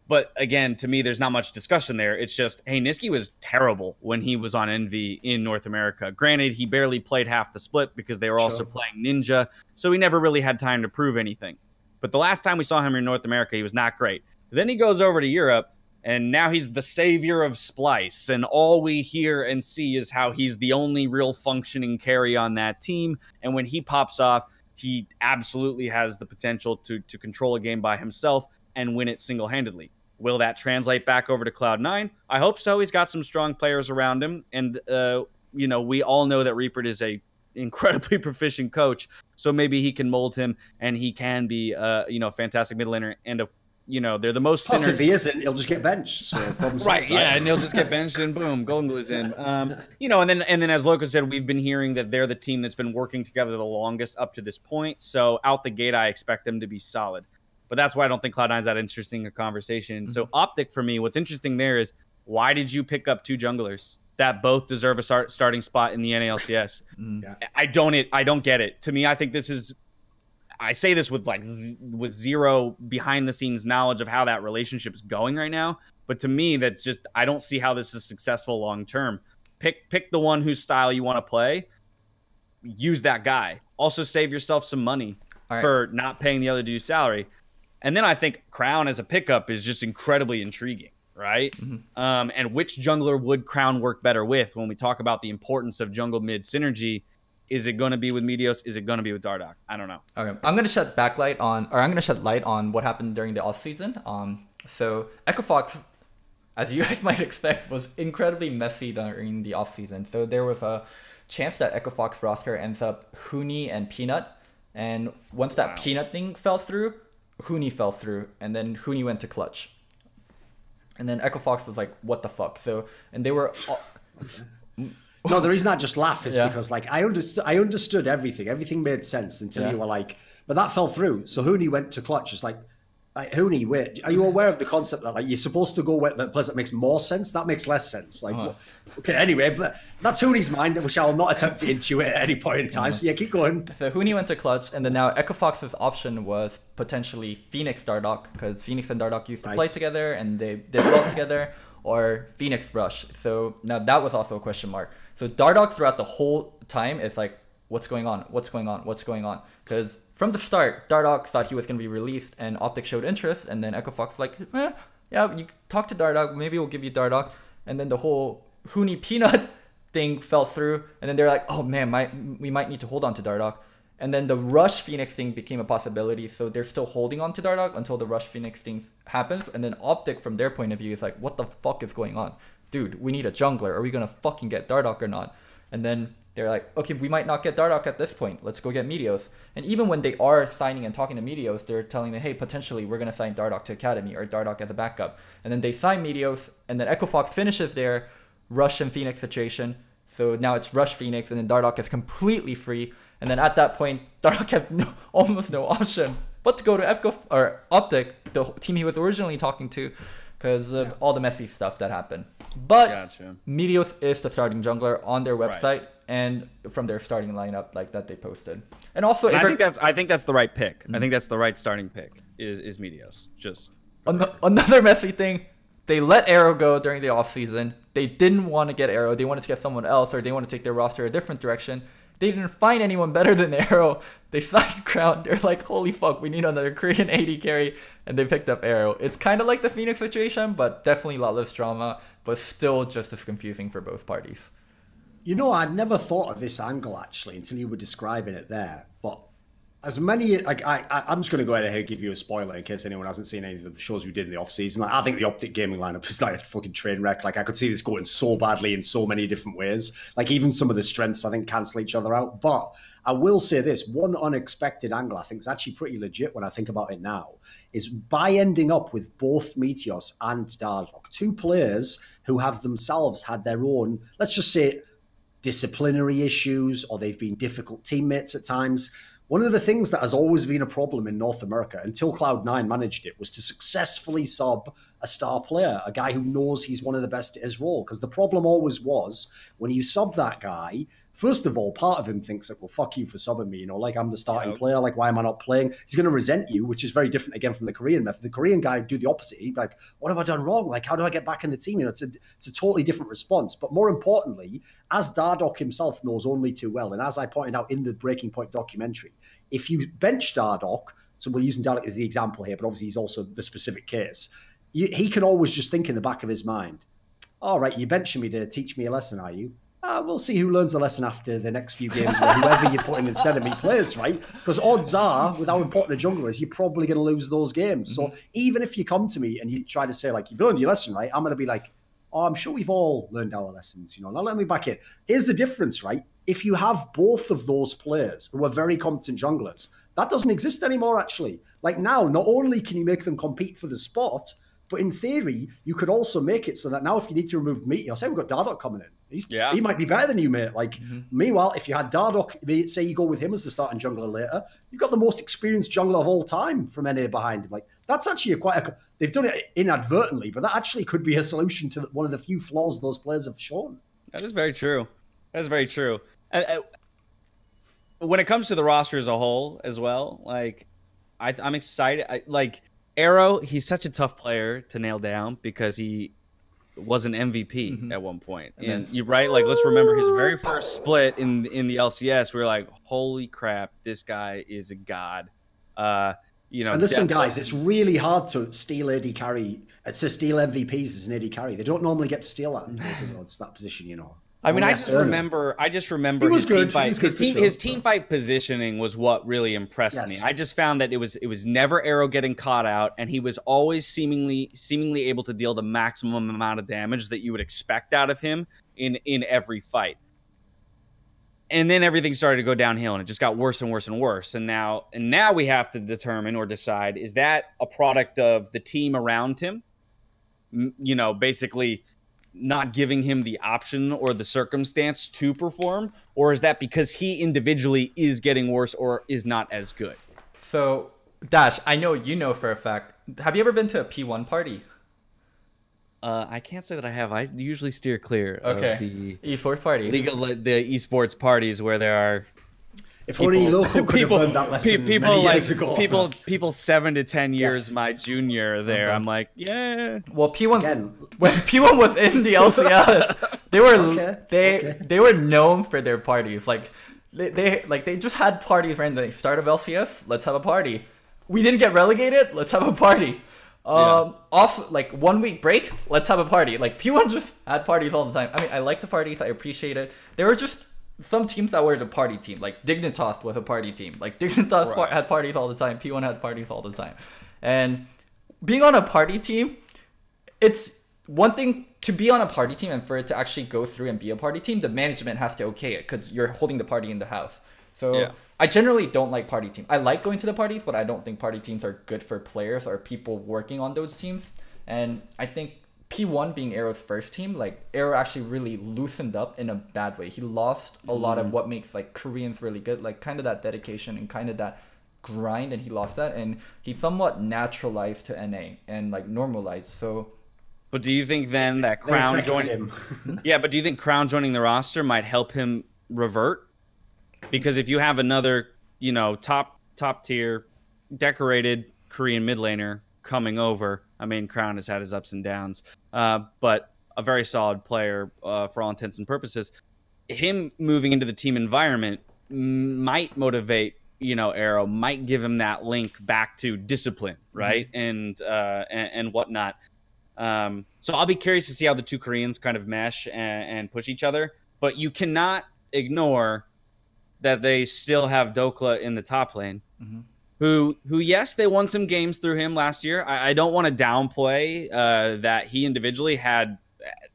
But again, to me, there's not much discussion there. It's just, hey, Nisky was terrible when he was on Envy in North America. Granted, he barely played half the split because they were also playing Ninja, so he never really had time to prove anything. But the last time we saw him in North America, he was not great. Then he goes over to Europe, and now he's the savior of Splice, and all we hear and see is how he's the only real functioning carry on that team. And when he pops off, he absolutely has the potential to control a game by himself and win it single-handedly. Will that translate back over to Cloud 9? I hope so. He's got some strong players around him. And, you know, we all know that Reapert is a incredibly proficient coach. So maybe he can mold him and he can be, you know, a fantastic middle laner and a, you know, they're the most... Plus, if he isn't, he'll just get benched. So right, yeah, and he'll just get benched and boom, Golden Glue's in. You know, and then as Loco said, we've been hearing that they're the team that's been working together the longest up to this point. So out the gate, I expect them to be solid. But that's why I don't think Cloud9's that interesting a conversation. Mm-hmm. So Optic, for me, what's interesting there is, why did you pick up two junglers that both deserve a starting spot in the NALCS? Yeah. I don't get it. To me, I think this is... I say this with like with zero behind the scenes knowledge of how that relationship's going right now, but to me that's just, I don't see how this is successful long term. Pick the one whose style you want to play, use that guy. Also save yourself some money for not paying the other dude's salary. And then I think Crown as a pickup is just incredibly intriguing, right? Mm-hmm. And which jungler would Crown work better with when we talk about the importance of jungle mid synergy? Is it going to be with Meteos? Is it going to be with Dardoch? I don't know. Okay, I'm going to shed backlight on, or I'm going to shed light on what happened during the off season. So Echo Fox, as you guys might expect, was incredibly messy during the off season. So there was a chance that Echo Fox roster ends up Huni and Peanut, and once that Peanut thing fell through, Huni fell through, and then Huni went to Clutch, and then Echo Fox was like, "What the fuck?" So and they were. All No, the reason I just laugh is because, like, I understood everything. Everything made sense until you were like, but that fell through. So Huni went to Clutch. It's like Huni, wait, are you aware of the concept that, like, you're supposed to go with the place that makes more sense? That makes less sense. Like, okay, anyway, but that's Huni's mind, which I'll not attempt to intuit at any point in time. So, yeah, keep going. So Huni went to Clutch, and then now Echo Fox's option was potentially Phoenix Dardoch, because Phoenix and Dardoch used to play together, and they did well together, or Phoenix Rush. So now that was also a question mark. So Dardoch throughout the whole time is like, what's going on? What's going on? What's going on? Because from the start, Dardoch thought he was going to be released and Optic showed interest. And then Echo Fox like, eh, yeah, you talk to Dardoch. Maybe we'll give you Dardoch. And then the whole Huni Peanut thing fell through. And then they're like, oh man, we might need to hold on to Dardoch. And then the Rush Phoenix thing became a possibility. So they're still holding on to Dardoch until the Rush Phoenix thing happens. And then Optic, from their point of view, is like, what the fuck is going on? Dude, we need a jungler. Are we going to fucking get Dardoch or not? And then they're like, okay, we might not get Dardoch at this point. Let's go get Meteos. And even when they are signing and talking to Meteos, they're telling them, hey, potentially we're going to sign Dardoch to Academy or Dardoch as a backup. And then they sign Meteos, and then Echo Fox finishes their Rush and Phoenix situation. So now it's Rush Phoenix, and then Dardoch is completely free. And then at that point, Dardoch has almost no option but to go to Echo or Optic, the team he was originally talking to, because of all the messy stuff that happened. But Meteos is the starting jungler on their website and from their starting lineup like that they posted. And also, and I think that's the right pick. I think that's the right starting pick is Meteos. Just another messy thing. They let Arrow go during the offseason. They didn't want to get Arrow. They wanted to get someone else, or they want to take their roster a different direction. They didn't find anyone better than Arrow. They signed Crown. They're like, holy fuck, we need another Korean AD carry. And they picked up Arrow. It's kind of like the Phoenix situation, but definitely a lot less drama, but still just as confusing for both parties. You know, I'd never thought of this angle, actually, until you were describing it there. But As many, like, I'm just going to go ahead and give you a spoiler in case anyone hasn't seen any of the shows you did in the off season. Like, I think the Optic Gaming lineup is like a fucking train wreck. Like, I could see this going so badly in so many different ways. Like, even some of the strengths I think cancel each other out. But I will say this: one unexpected angle I think is actually pretty legit when I think about it now is by ending up with both Meteos and Dardoch, two players who have themselves had their own, let's just say, disciplinary issues, or they've been difficult teammates at times. One of the things that has always been a problem in North America, until Cloud 9 managed it, was to successfully sub a star player, a guy who knows he's one of the best at his role. Because the problem always was, when you sub that guy, first of all, part of him thinks that, well, fuck you for subbing me, you know, like, I'm the starting player, like, why am I not playing? He's going to resent you, which is very different, again, from the Korean method. The Korean guy would do the opposite. He'd be like, what have I done wrong? Like, how do I get back in the team? You know, it's a totally different response. But more importantly, as Dardoch himself knows only too well, and as I pointed out in the Breaking Point documentary, if you bench Dardoch, so we're using Dardoch as the example here, but obviously he's also the specific case, he can always just think in the back of his mind, all right, you're benching me to teach me a lesson, are you? We'll see who learns the lesson after the next few games where whoever you put in instead of me plays, right? Because odds are, with how important a jungler is, you're probably going to lose those games. So even if you come to me and you try to say, like, you've learned your lesson, right? I'm going to be like, oh, I'm sure we've all learned our lessons, you know, now let me back in. Here's the difference, right? If you have both of those players who are very competent junglers, that doesn't exist anymore, actually. Like, now, not only can you make them compete for the spot, but in theory, you could also make it so that now if you need to remove Meteos, say we've got Dardoch coming in. He might be better than you, mate. Like, meanwhile, if you had Dardoch, say you go with him as the starting jungler later, you've got the most experienced jungler of all time from NA behind him. Like, that's actually they've done it inadvertently, but that actually could be a solution to one of the few flaws those players have shown. That is very true. That is very true. And when it comes to the roster as a whole as well, like, I'm excited. Like, Arrow, he's such a tough player to nail down because he was an MVP at one point. And you're right, like, let's remember his very first split in the LCS. We were like, holy crap, this guy is a god. You know, and listen, guys, it's really hard to steal AD carry. To steal MVPs as an AD carry, they don't normally get to steal that in that position, you know. I mean, I just remember his team fight positioning was what really impressed me. I just found that it was never Arrow getting caught out, and he was always seemingly able to deal the maximum amount of damage that you would expect out of him in every fight. And then everything started to go downhill, and it just got worse and worse and worse. And now we have to determine or decide, is that a product of the team around him? You know, basically not giving him the option or the circumstance to perform, or is that because he individually is getting worse or is not as good? So, Dash, I know you know for a fact. Have you ever been to a P1 party? I can't say that I have. I usually steer clear of the esports parties. The esports parties where there are if people, only local could people, have learned that lesson people many years like ago. People 7 to 10 years my junior there. I'm like, yeah. Well, when P1 was in the LCS, they were they were known for their parties. Like they just had parties randomly. Start of LCS, let's have a party. We didn't get relegated, let's have a party. Off like 1 week break, let's have a party. Like P1 just had parties all the time. I mean, I like the parties, I appreciate it. There were just some teams that were the party team, like Dignitas was a party team. Like Dignitas had parties all the time. P1 had parties all the time. And being on a party team, it's one thing to be on a party team, and for it to actually go through and be a party team, the management has to okay it because you're holding the party in the house. So I generally don't like party team. I like going to the parties, but I don't think party teams are good for players or people working on those teams. And I think P1 being Arrow's first team, like Arrow actually really loosened up in a bad way. He lost a lot of what makes like Koreans really good, like kind of that dedication and kind of that grind, and he lost that, and he somewhat naturalized to NA and like normalized. So, but do you think then that Crown joining him? But do you think Crown joining the roster might help him revert? Because if you have another, you know, top tier, decorated Korean mid laner coming over. I mean, Crown has had his ups and downs, but a very solid player for all intents and purposes. Him moving into the team environment might motivate, you know, Arrow, might give him that link back to discipline, right? And whatnot. So I'll be curious to see how the two Koreans kind of mesh and push each other. But you cannot ignore that they still have Dokla in the top lane. Mm-hmm. Who? Yes, they won some games through him last year. I don't want to downplay that he individually had,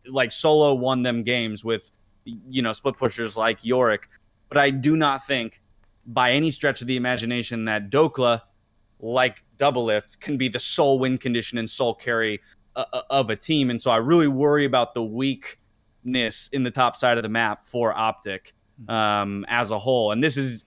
like, solo won them games with, you know, split pushers like Yorick. But I do not think, by any stretch of the imagination, that Dokla, like Double Lift, can be the sole win condition and sole carry of a team. And so I really worry about the weakness in the top side of the map for Optic as a whole. And this is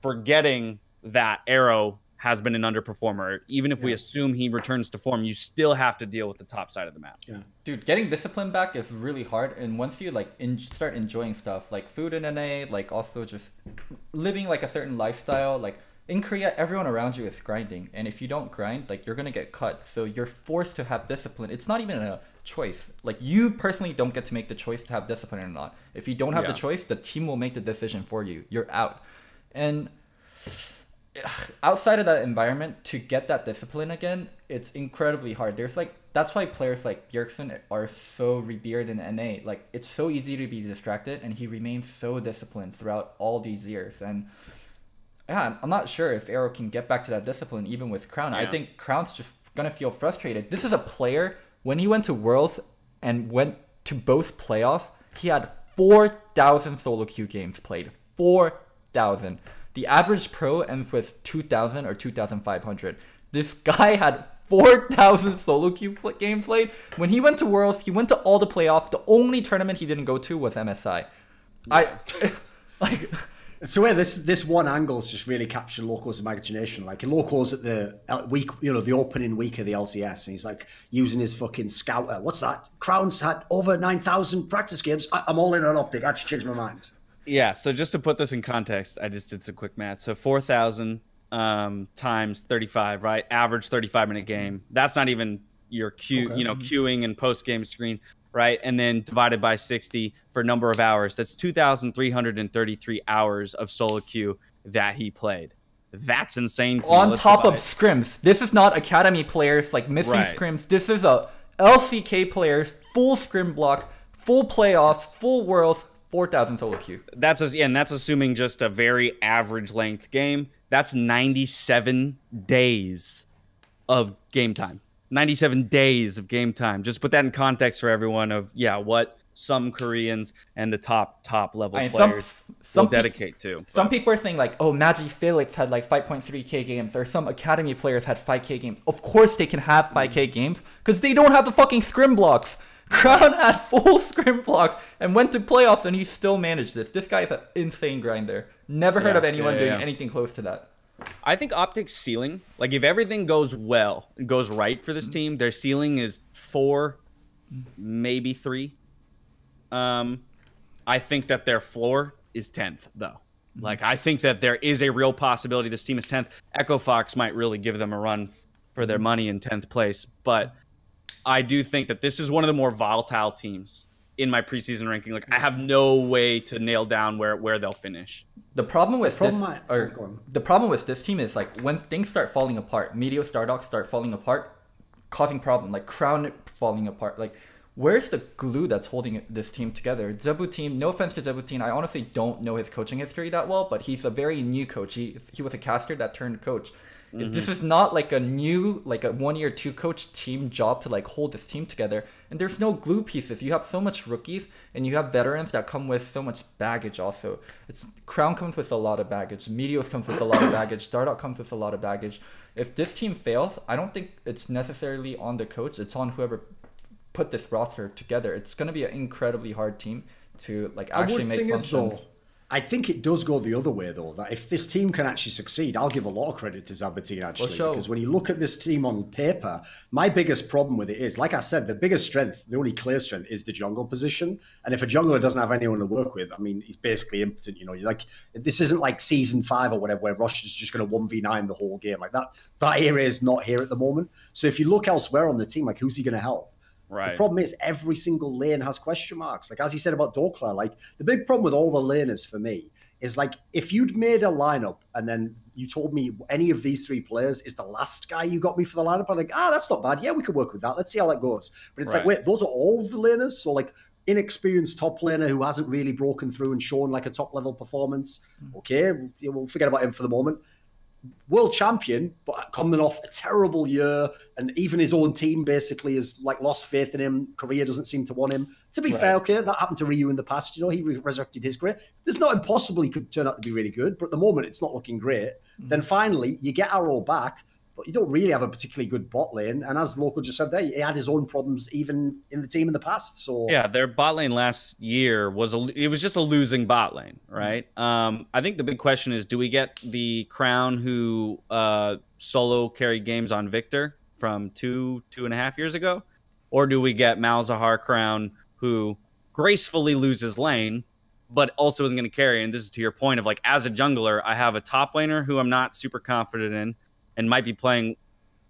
forgetting that Arrow has been an underperformer. Even if we assume he returns to form, you still have to deal with the top side of the map. Yeah, dude, getting discipline back is really hard. And once you like start enjoying stuff like food in NA, like also just living like a certain lifestyle, like in Korea, everyone around you is grinding. And if you don't grind, like you're gonna get cut. So you're forced to have discipline. It's not even a choice. Like you personally don't get to make the choice to have discipline or not. If you don't have the choice, the team will make the decision for you. You're out. And outside of that environment, to get that discipline again, it's incredibly hard. There's like, that's why players like Bjergsen are so revered in NA. Like it's so easy to be distracted, and he remains so disciplined throughout all these years. And yeah, I'm not sure if Arrow can get back to that discipline even with Crown. Yeah. I think Crown's just gonna feel frustrated. This is a player, when he went to Worlds and went to both playoffs, he had 4,000 solo queue games played. 4,000. The average pro ends with 2,000 or 2,500. This guy had 4,000 solo queue games played. When he went to Worlds, he went to all the playoffs. The only tournament he didn't go to was MSI. Like... So where this one angle's just really captured Loco's imagination. Like Loco's at the week, you know, the opening week of the LCS, and he's like using his fucking scouter. What's that? Crown's had over 9,000 practice games. I'm all in on Optic. I just changed my mind. Yeah. So just to put this in context, I just did some quick math. So 4,000 times 35, right? Average 35-minute game. That's not even your queue, you know, queuing and post-game screen. Right, and then divided by 60 for number of hours. That's 2,333 hours of solo queue that he played. That's insane. On top of scrims, this is not academy players like missing scrims. This is a LCK players full scrim block, full playoffs, full worlds, 4,000 solo queue. That's and that's assuming just a very average length game. That's 97 days of game time. 97 days of game time. Just put that in context for everyone of, yeah, what some Koreans and the top level players will dedicate to. Some people are saying like, oh, Magic Felix had like 5.3K games, or some academy players had 5K games. Of course they can have 5K games because they don't have the fucking scrim blocks. Crown had full scrim blocks and went to playoffs, and he still managed this. This guy is an insane grinder. Never heard of anyone doing anything close to that. I think Optic's ceiling, like if everything goes well, goes right for this team, their ceiling is 4, maybe 3. I think that their floor is 10th, though. Like I think that there is a real possibility this team is 10th. Echo Fox might really give them a run for their money in 10th place, but I do think that this is one of the more volatile teams in my preseason ranking. Like I have no way to nail down where they'll finish. The problem with this team is like when things start falling apart, Meteos, Dardoch start falling apart, causing problem, like Crown falling apart. Like where's the glue that's holding this team together? Zebu team, no offense to Zebu team, I honestly don't know his coaching history that well, but he's a very new coach. He was a caster that turned coach. This is not like a new, like a 1 year, 2 coach team job to like hold this team together. And there's no glue pieces. You have so much rookies and you have veterans that come with so much baggage also. Crown comes with a lot of baggage. Meteos comes with a lot of baggage. Dardoch comes with a lot of baggage. If this team fails, I don't think it's necessarily on the coach. It's on whoever put this roster together. It's going to be an incredibly hard team to like actually make function. I think it does go the other way, though, that if this team can actually succeed, I'll give a lot of credit to Zabatini, actually, because when you look at this team on paper, my biggest problem with it is, like I said, the biggest strength, the only clear strength, is the jungle position. And if a jungler doesn't have anyone to work with, I mean, he's basically impotent, you know. You're like, this isn't like season 5 or whatever, where Rush is just going to 1v9 the whole game. Like that area is not here at the moment. So if you look elsewhere on the team, like, who's he going to help? Right. The problem is every single lane has question marks. Like, as he said about Dokla, like, the big problem with all the laners for me is, like, if you'd made a lineup and then you told me any of these 3 players is the last guy you got me for the lineup, I'm like, ah, that's not bad. Yeah, we could work with that. Let's see how that goes. But it's like, wait, those are all the laners? So, like, inexperienced top laner who hasn't really broken through and shown like a top level performance. Okay, we'll forget about him for the moment. World champion, but coming off a terrible year, and even his own team basically has like lost faith in him. Korea doesn't seem to want him. To be fair, okay, that happened to Ryu in the past. You know, he resurrected his career. It's not impossible he could turn out to be really good, but at the moment it's not looking great. Then finally you get Arrow back, but you don't really have a particularly good bot lane. And as Local just said there, he had his own problems even in the team in the past. So yeah, their bot lane last year was it was just a losing bot lane, right? I think the big question is, do we get the Crown who solo carried games on Victor from two and a half years ago? Or do we get Malzahar Crown who gracefully loses lane, but also isn't going to carry? And this is to your point of like, as a jungler, I have a top laner who I'm not super confident in and might be playing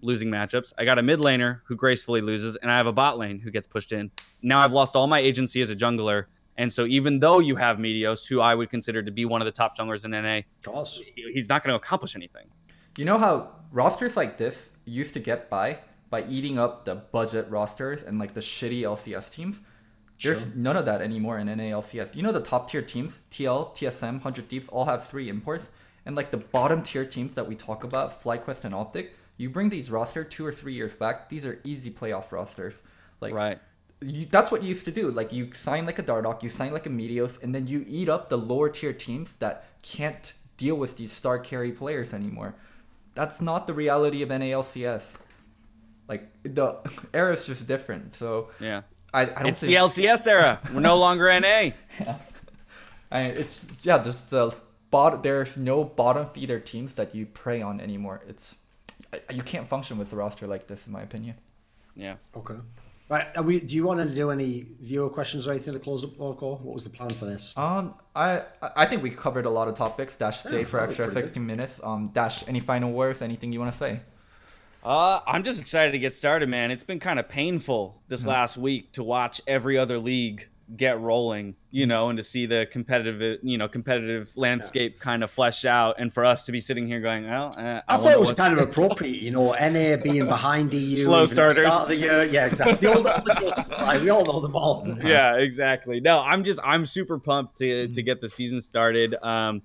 losing matchups. I got a mid laner who gracefully loses, and I have a bot lane who gets pushed in. Now I've lost all my agency as a jungler, and so even though you have Meteos, who I would consider to be one of the top junglers in NA, he's not going to accomplish anything. You know how rosters like this used to get by eating up the budget rosters and like the shitty LCS teams? There's none of that anymore in NA LCS. You know, the top tier teams, TL, TSM, 100 Deeps, all have 3 imports. And like the bottom tier teams that we talk about, FlyQuest and Optic, you bring these roster 2 or 3 years back, these are easy playoff rosters. Like, that's what you used to do. Like, you sign like a Dardoch, you sign like a Meteos, and then you eat up the lower tier teams that can't deal with these star carry players anymore. That's not the reality of NALCS. Like, the era's just different. So yeah, I don't think it's the LCS era. We're no longer NA. Yeah. It's just the there's no bottom feeder teams that you prey on anymore. You can't function with a roster like this, in my opinion. Yeah. Okay. Right. Do you want to do any viewer questions or anything to close up, Local? What was the plan for this? I think we covered a lot of topics. Dash, stay for extra 16 minutes. Dash, any final words? Anything you want to say? I'm just excited to get started, man. It's been kind of painful this last week to watch every other league get rolling, you know, and to see the competitive, you know, competitive landscape kind of flesh out, and for us to be sitting here going, well, I thought it was kind of appropriate, you know, NA being behind EU, slow starters, start of the year. Yeah, exactly. We all know them all. Yeah, exactly. No, I'm super pumped to get the season started, and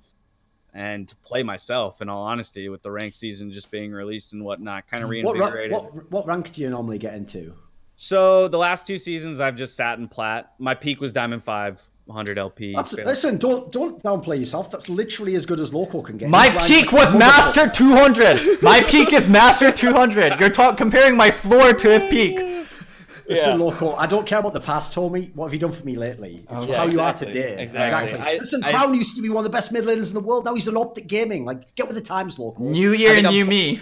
to play myself, in all honesty, with the ranked season just being released and whatnot, kind of reinvigorated. What rank do you normally get into? So the last 2 seasons, I've just sat in plat. My peak was Diamond 5, 100 LP. Listen, don't downplay yourself. That's literally as good as Local can get. My peak was Master 200. My peak is Master 200. You're comparing my floor to his peak. Listen, Local, I don't care about the past, Tommy. What have you done for me lately? It's how you are today. Exactly. Listen, Crown used to be one of the best mid laners in the world. Now he's an Optic Gaming. Like, get with the times, Local. New year, new me.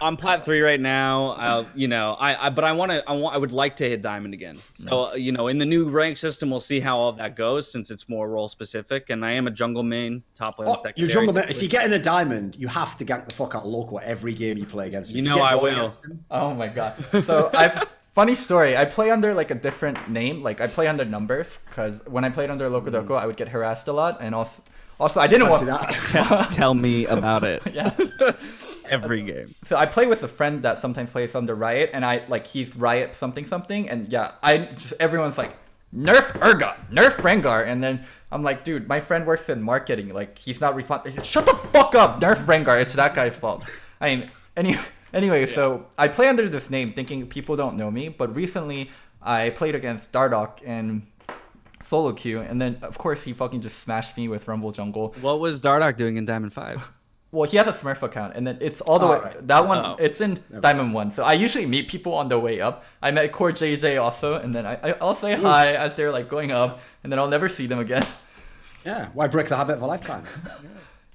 I'm plat 3 right now. You know, I would like to hit Diamond again. So you know, in the new rank system, we'll see how all that goes, since it's more role specific. And I am a jungle main, top lane, secondary. You're jungle main. If you get in a Diamond, you have to gank the fuck out of Local every game you play against. You know I will. Oh my god. So funny story, I play under like a different name, like I play under numbers, because when I played under Lokodoko, I would get harassed a lot, and also I didn't want that. Tell me about it. Yeah. Every game. So I play with a friend that sometimes plays under Riot, and he's Riot something, and yeah, everyone's like, nerf Urgot, nerf Rengar, and then I'm like, dude, my friend works in marketing, like he's not responding. Shut the fuck up, nerf Rengar, it's that guy's fault. I mean, anyway, so I play under this name thinking people don't know me, but recently I played against Dardoch in solo queue, and then of course he fucking just smashed me with Rumble Jungle. What was Dardoch doing in Diamond 5? Well, he has a Smurf account, and then it's all the way, that one, it's in Diamond 1, so I usually meet people on the way up. I met Core JJ also, and then I'll say hi as they're like going up, and then I'll never see them again. Yeah, why break the habit of a lifetime?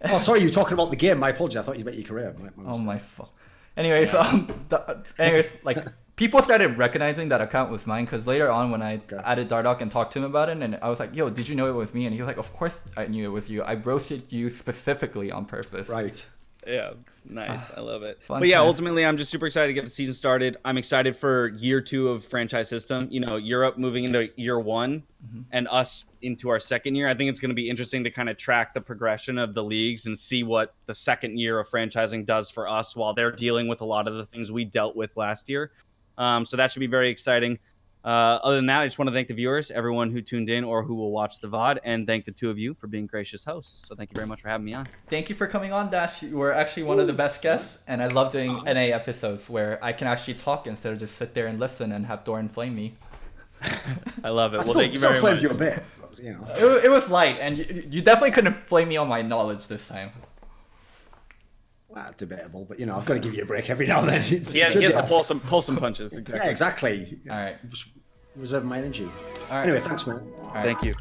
Oh, sorry, you were talking about the game, my apology, I thought you meant your career. Oh my fuck. Anyways, anyways, like people started recognizing that account was mine, because later on when I added Dardoch and talked to him about it, and I was like, "Yo, did you know it was me?" And he was like, "Of course I knew it was you. I roasted you specifically on purpose." Right. Yeah. Nice. I love it. But yeah, ultimately, I'm just super excited to get the season started. I'm excited for year 2 of franchise system. You know, Europe moving into year 1, and us into our 2nd year. I think it's going to be interesting to kind of track the progression of the leagues and see what the 2nd year of franchising does for us while they're dealing with a lot of the things we dealt with last year. So that should be very exciting. Other than that, I just want to thank the viewers, everyone who tuned in or who will watch the VOD, and thank the two of you for being gracious hosts. So thank you very much for having me on. Thank you for coming on, Dash. You were actually one of the best guests, and I love doing NA episodes where I can actually talk instead of just sit there and listen and have Doran flame me. I love it. Well, thank you very much. You a bit. You know. It was light, and you definitely couldn't flame me on my knowledge this time. Well, debatable, but you know, I've got to give you a break every now and then. Yeah, he has to pull some punches. Exactly. Yeah, exactly. All right. Reserve my energy. All right. Anyway, thanks, man. Right. Thank you.